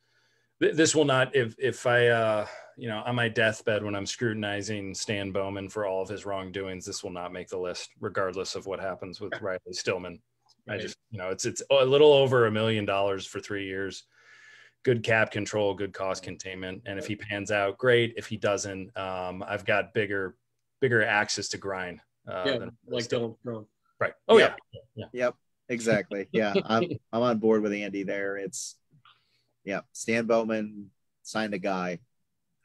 this will not, if, if I, uh, you know, on my deathbed when I'm scrutinizing Stan Bowman for all of his wrongdoings, this will not make the list regardless of what happens with Riley Stillman. Right. I just, you know, it's, it's a little over a million dollars for three years. Good cap control, good cost containment. And if he pans out, great. If he doesn't, um, I've got bigger, bigger axes to grind. Uh, yeah, than like Dylan Strome. Right. Oh yeah. yeah. yeah. Yep. Exactly. Yeah. I'm, I'm on board with Andy there. It's yeah. Stan Bowman signed a guy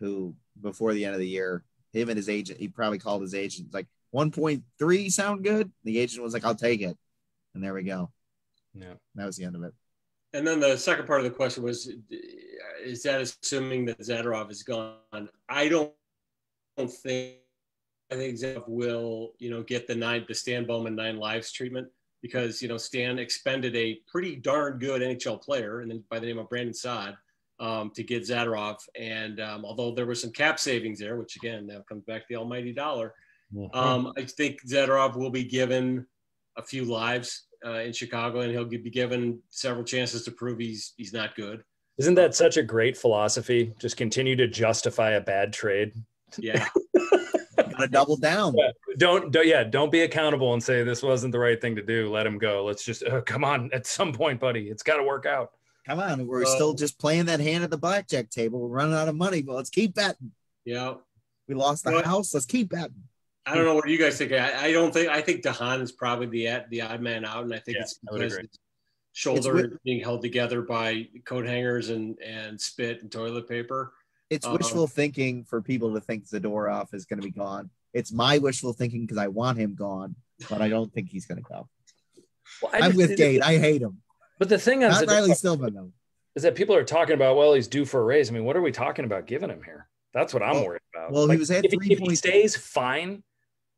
who before the end of the year, him and his agent, he probably called his agent like one point three sound good. The agent was like, I'll take it. And there we go. Yeah. That was the end of it. And then the second part of the question was, is that assuming that Zadorov is gone? I don't, don't think, I think Zadorov will, you know, get the nine, the Stan Bowman nine lives treatment because, you know, Stan expended a pretty darn good N H L player and then by the name of Brandon Saad um, to get Zadorov. And um, although there was some cap savings there, which again, now comes back to the almighty dollar. Mm-hmm. Um, I think Zadorov will be given a few lives Uh, in Chicago, and he'll be given several chances to prove he's he's not good. Isn't that such a great philosophy? Just continue to justify a bad trade. Yeah, gotta double down. Yeah. Don't, don't yeah, don't be accountable and say this wasn't the right thing to do. Let him go. Let's just oh, come on at some point, buddy. It's got to work out. Come on, we're uh, still just playing that hand at the blackjack table. We're running out of money, but let's keep betting. Yeah. We lost the well, house. Let's keep batting. I don't know what you guys think. I, I don't think – I think DeHaan is probably the the odd man out, and I think yeah, it's because his shoulder it's being held together by coat hangers and, and spit and toilet paper. It's um, wishful thinking for people to think Zadorov is going to be gone. It's my wishful thinking because I want him gone, but I don't think he's going to go. Well, I'm with Gade. I hate him. But the thing on Not Zadorov, Riley Stillman, though, is that people are talking about, well, he's due for a raise. I mean, what are we talking about giving him here? That's what I'm well, worried about. Well, like, he was at if, three if he stays, fine.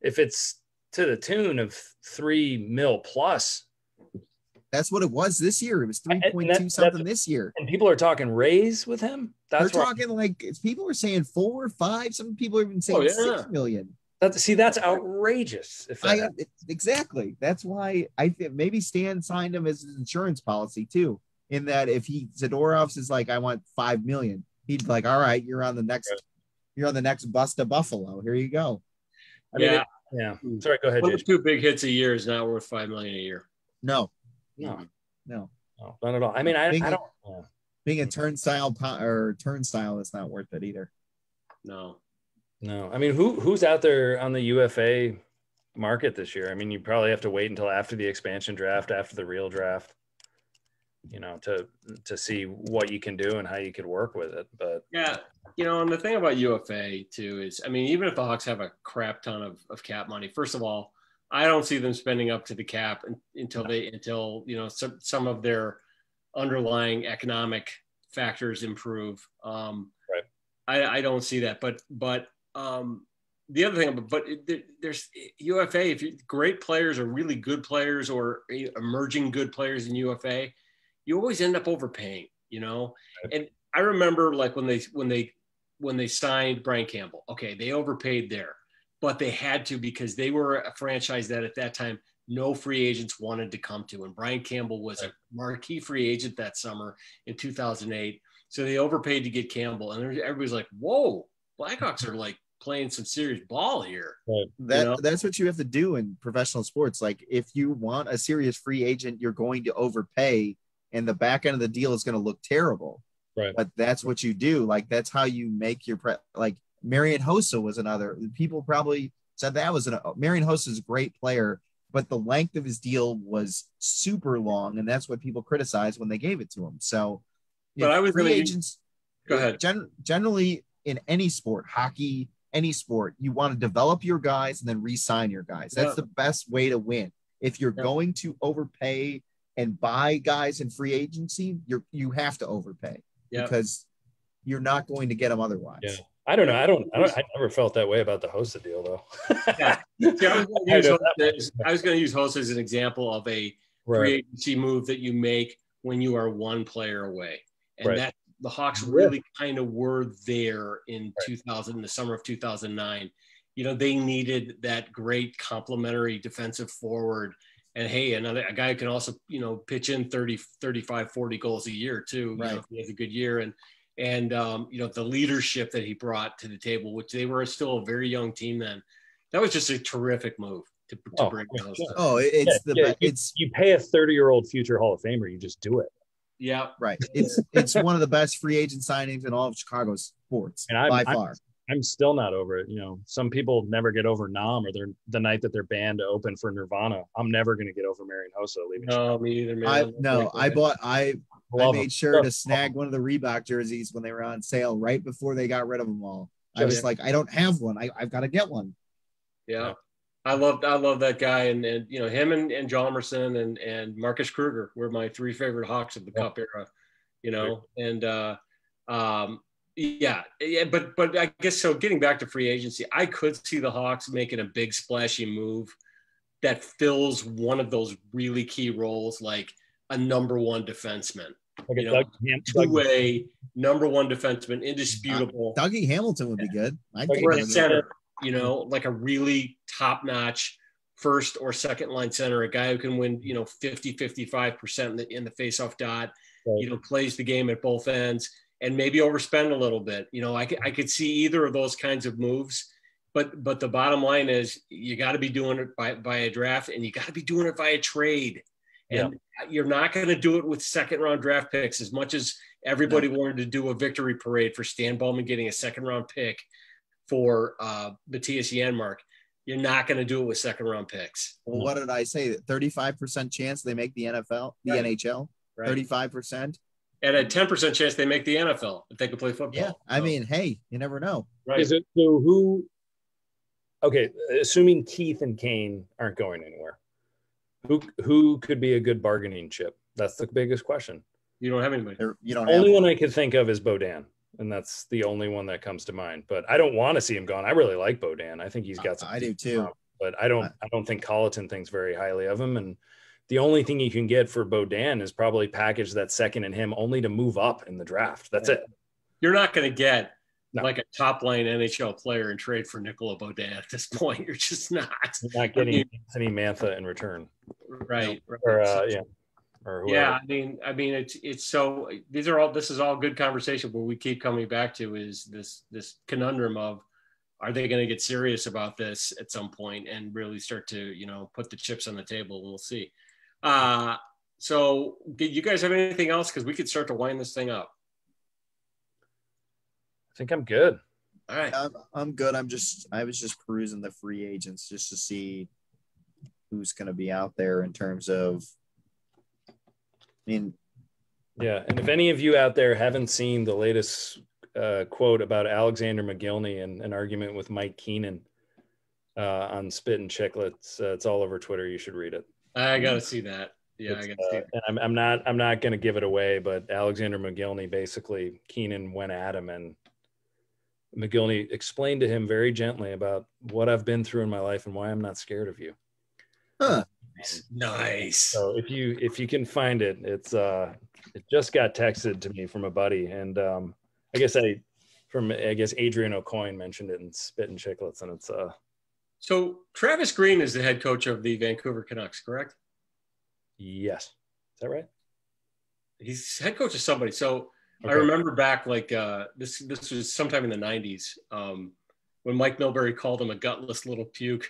If it's to the tune of three mil plus, that's what it was this year. It was three point two something this year. And people are talking raise with him. That's They're talking like people are saying four, five. Some people are even saying oh, yeah. six million. That's, see, that's outrageous. If that I, exactly. That's why I think maybe Stan signed him as his insurance policy too. In that, if he Zadorov's is like, I want five million, he'd like, all right, you're on the next, you're on the next bus to Buffalo. Here you go. I mean, yeah, it, yeah. Sorry, go ahead. One or two big hits a year is not worth five million a year. No, no, no, no not at all. I mean, I, being I don't. A, yeah. Being a turnstile or turnstile is not worth it either. No, no. I mean, who who's out there on the U F A market this year? I mean, you probably have to wait until after the expansion draft, after the real draft, you know, to to see what you can do and how you could work with it. But yeah, you know, and the thing about U F A too is, I mean, even if the Hawks have a crap ton of, of cap money, first of all, I don't see them spending up to the cap until they until you know some some of their underlying economic factors improve. Um, right. I, I don't see that, but but um, the other thing, but there's U F A. If you great players or really good players or emerging good players in U F A, you always end up overpaying, you know. And I remember like when they when they when they signed Brian Campbell, okay, they overpaid there, but they had to because they were a franchise that at that time no free agents wanted to come to, and Brian Campbell was a marquee free agent that summer in two thousand eight. So they overpaid to get Campbell, and everybody's like, "Whoa, Blackhawks are like playing some serious ball here." Right. That you know? That's what you have to do in professional sports. Like if you want a serious free agent, you're going to overpay, and the back end of the deal is going to look terrible. Right. But that's what you do. Like, that's how you make your pre- – like, Marian Hossa was another. People probably said that was an – Marian Hossa is a great player, but the length of his deal was super long, and that's what people criticized when they gave it to him. So, you but know, I was free really, agents – Go ahead. Gen- generally, in any sport, hockey, any sport, you want to develop your guys and then re-sign your guys. That's yeah. the best way to win. If you're yeah. going to overpay – and buy guys in free agency, you you have to overpay yep. because you're not going to get them otherwise. Yeah. I don't know. I don't, I don't. I never felt that way about the Hossa deal, though. yeah. Yeah, I was going to use Hossa as an example of a right. free agency move that you make when you are one player away, and right. that the Hawks really yeah. kind of were there in right. two thousand, in the summer of two thousand nine. You know, they needed that great complementary defensive forward. And, hey, another a guy who can also, you know, pitch in thirty, thirty-five, forty goals a year too. Right. You know, if he has a good year. And, and um, you know, the leadership that he brought to the table, which they were still a very young team then. That was just a terrific move to, to oh, bring those. Yeah. Oh, it's yeah, the yeah, – it's you pay a thirty-year-old future Hall of Famer, you just do it. Yeah. Right. It's it's one of the best free agent signings in all of Chicago's sports and by I'm, far. I'm, I'm still not over it. You know, some people never get over Nam or they're, the night that they're banned to open for Nirvana. I'm never going to get over Marian Hossa leaving. No, me either. I, no, I bought, I, I made sure them. to snag one of the Reebok jerseys when they were on sale right before they got rid of them all. I was yeah. like, I don't have one. I, I've got to get one. Yeah. yeah. I love, I love that guy. And, and you know, him and, and Hjalmarsson and, and Marcus Kruger were my three favorite Hawks of the yeah. Cup era, you know, and, uh, um, Yeah, yeah, but but I guess so. Getting back to free agency, I could see the Hawks making a big splashy move that fills one of those really key roles, like a number one defenseman, okay, you know, two-way number one defenseman, indisputable. Uh, Dougie Hamilton would be good. I'd like or a center, you know, like a really top-notch first or second-line center, a guy who can win, you know, fifty, fifty-five percent in the, in the face-off dot. Right. You know, plays the game at both ends. And maybe overspend a little bit. You know, I could, I could see either of those kinds of moves, but but the bottom line is you got to be doing it by, by a draft, and you got to be doing it by a trade. And yeah. you're not going to do it with second round draft picks as much as everybody no. wanted to do a victory parade for Stan Bowman getting a second round pick. for uh, Matthias Janmark, you're not going to do it with second round picks. Well, what did I say? thirty-five percent chance they make the N F L, the right. N H L, right. thirty-five percent. And a ten percent chance they make the N F L if they could play football. Yeah, I so. mean, hey, you never know. Right. Is it so who – okay, assuming Keith and Kane aren't going anywhere, who who could be a good bargaining chip? That's the biggest question. You don't have anybody. There, you don't the have only one I could think of is Bodan, and that's the only one that comes to mind. But I don't want to see him gone. I really like Bodan. I think he's got some uh, – I do too. Problems, but I don't, uh, I don't think Colliton thinks very highly of him, and – the only thing you can get for Bodan is probably package that second and him only to move up in the draft. That's it. You're not going to get no. like a top line N H L player and trade for Nicola Bodan at this point. You're just not. You're not getting I mean, Anthony Mantha in return. Right. right. Or, uh, yeah. Or yeah. I mean, I mean, it's, it's so these are all, this is all good conversation. What we keep coming back to is this, this conundrum of, are they going to get serious about this at some point and really start to, you know, put the chips on the table? We'll see. Uh, so did you guys have anything else? Cause we could start to wind this thing up. I think I'm good. All right. I'm, I'm good. I'm just, I was just perusing the free agents just to see who's going to be out there in terms of, I mean, yeah. And if any of you out there haven't seen the latest uh, quote about Alexander Mogilny and an argument with Mike Keenan, uh, on Spit and Chicklets, uh, it's all over Twitter. You should read it. I gotta see that. Yeah, it's, I gotta uh, see that. And I'm, I'm not. I'm not gonna give it away. But Alexander Mogilny, basically, Keenan went at him, and Mogilny explained to him very gently about what I've been through in my life and why I'm not scared of you. Huh. And, nice. So if you if you can find it, it's uh, it just got texted to me from a buddy, and um, I guess I from I guess Adrian O'Coin mentioned it in Spit and Chicklets, and it's uh. So Travis Green is the head coach of the Vancouver Canucks, correct? Yes. Is that right? He's head coach of somebody. So okay. I remember back like uh, this, this was sometime in the nineties um, when Mike Milbury called him a gutless little puke.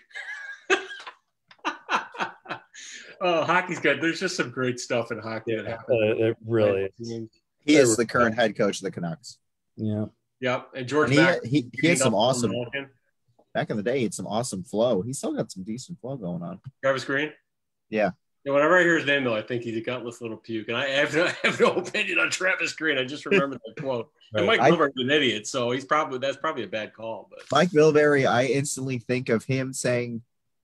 Oh, hockey's good. There's just some great stuff in hockey yeah, that happened. It really right? is. He is the current head coach of the Canucks. Yeah. Yep. And George Mack. He, he, he has some awesome – back in the day, he had some awesome flow. He still got some decent flow going on. Travis Green? Yeah. yeah. Whenever I hear his name, though, I think he's a gutless little puke. And I have, I have no opinion on Travis Green. I just remember the quote. Right. And Mike Milbury's an idiot, so he's probably that's probably a bad call. But Mike Milbury, I instantly think of him saying,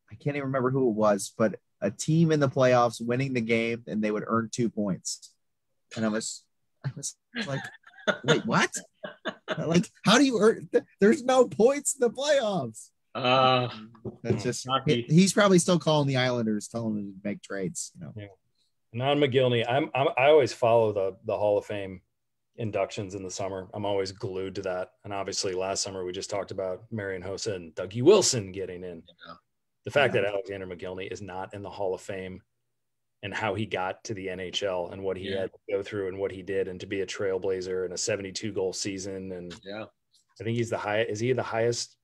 I can't even remember who it was, but a team in the playoffs winning the game, and they would earn two points. And I was, I was like, wait, what? Like, how do you earn? There's no points in the playoffs. Uh, That's just he, he's probably still calling the Islanders, telling them to make trades. You know, yeah. non Mogilny. I'm, I'm I always follow the the Hall of Fame inductions in the summer. I'm always glued to that. And obviously, last summer we just talked about Marian Hossa and Dougie Wilson getting in. Yeah. The fact yeah. that Alexander Mogilny is not in the Hall of Fame. And how he got to the N H L and what he yeah. had to go through and what he did and to be a trailblazer and a seventy-two goal season. And yeah, I think he's the highest, is he the highest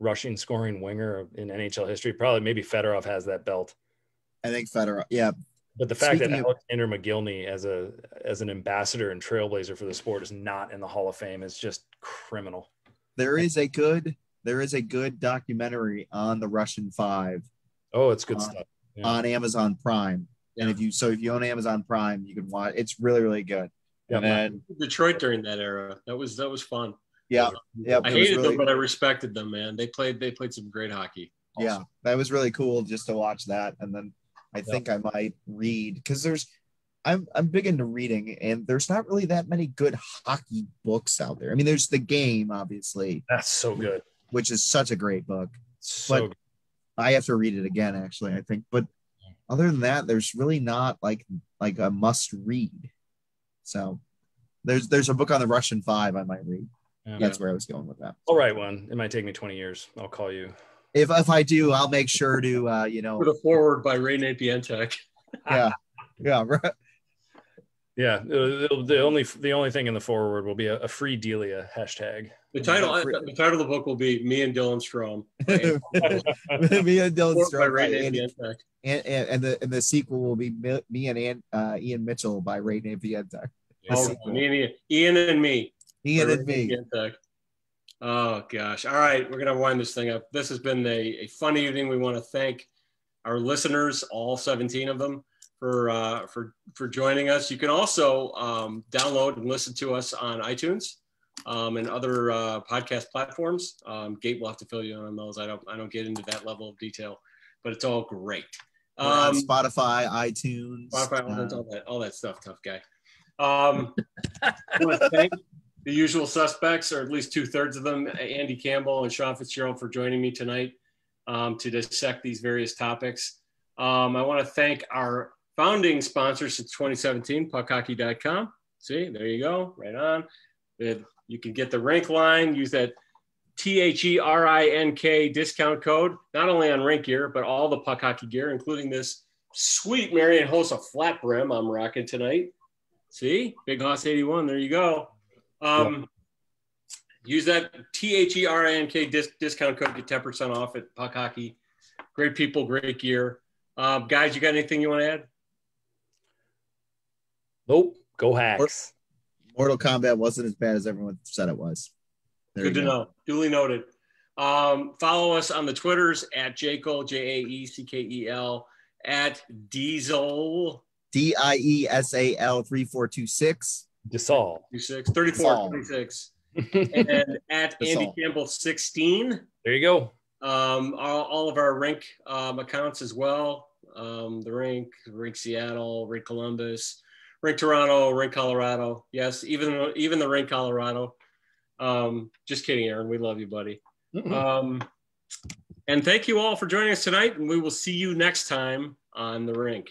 rushing scoring winger in N H L history? Probably maybe Fedorov has that belt. I think Fedorov. Yeah. But the fact Speaking that Alexander of- Mogilny as a, as an ambassador and trailblazer for the sport is not in the Hall of Fame is just criminal. There is a good, there is a good documentary on the Russian Five. Oh, it's good on, stuff. Yeah. On Amazon Prime. And if you so if you own Amazon Prime, you can watch. It's really really good. Yeah, and then, Detroit during that era, that was that was fun. Yeah, yeah. I hated really, them, but I respected them. Man, they played they played some great hockey. Also. Yeah, that was really cool just to watch that. And then I yeah. think I might read because there's, I'm I'm big into reading, and there's not really that many good hockey books out there. I mean, there's The Game, obviously. That's so good. Which is such a great book. So but good. I have to read it again, actually. I think, but. Other than that, there's really not like like a must read. So there's there's a book on the Russian Five I might read. Yeah, That's man. where I was going with that. All right, one. It might take me twenty years. I'll call you. If if I do, I'll make sure to uh, you know. Put a forward by Rene Pientek. yeah, yeah, right. Yeah, it'll, it'll, the only the only thing in the forward will be a, a free Delia hashtag. The title the title of the book will be "Me and Dylan Strome." Me and Dylan Strome. Andy, and, and, and the and the sequel will be "Me and uh, Ian Mitchell" by Ray Napienta. Oh, me and Ian, Ian and me. Ian and me. Oh, gosh. All right. We're going to wind this thing up. This has been a, a fun evening. We want to thank our listeners, all seventeen of them, for uh, for for joining us. You can also um, download and listen to us on iTunes um, and other uh, podcast platforms. Um, Gate will have to fill you in on those. I don't I don't get into that level of detail, but it's all great. Um, Spotify, iTunes, Spotify, uh, all that all that stuff. Tough guy. Um, I want to thank the usual suspects, or at least two thirds of them, Andy Campbell and Sean Fitzgerald, for joining me tonight um, to dissect these various topics. Um, I want to thank our founding sponsor since twenty seventeen, Puck Hockey dot com. See, there you go, right on. You can get the Rink line, use that T H E R I N K discount code, not only on Rink gear, but all the Puck Hockey gear, including this sweet Marian Hossa flat brim I'm rocking tonight. See, Big Hoss eighty-one, there you go. Um, yeah. Use that T H E R I N K dis- discount code to get ten percent off at Puck Hockey. Great people, great gear. Uh, guys, you got anything you want to add? Nope. Go Hacks. Mortal Kombat wasn't as bad as everyone said it was. There Good to go. know. Duly noted. Um, follow us on the Twitters at Jaekel, J A E C K E L, at Diesel. D I E S A L three four two six. Diesel. thirty-four twenty-six. And at Andy Campbell sixteen. There you go. Um, all, all of our Rink um, accounts as well. Um, the Rink, Rink Seattle, Rink Columbus, Rink Toronto, Rink Colorado. Yes, even even the Rink Colorado. Um, just kidding, Aaron. We love you, buddy. Mm-hmm. Um, and thank you all for joining us tonight. And we will see you next time on the Rink.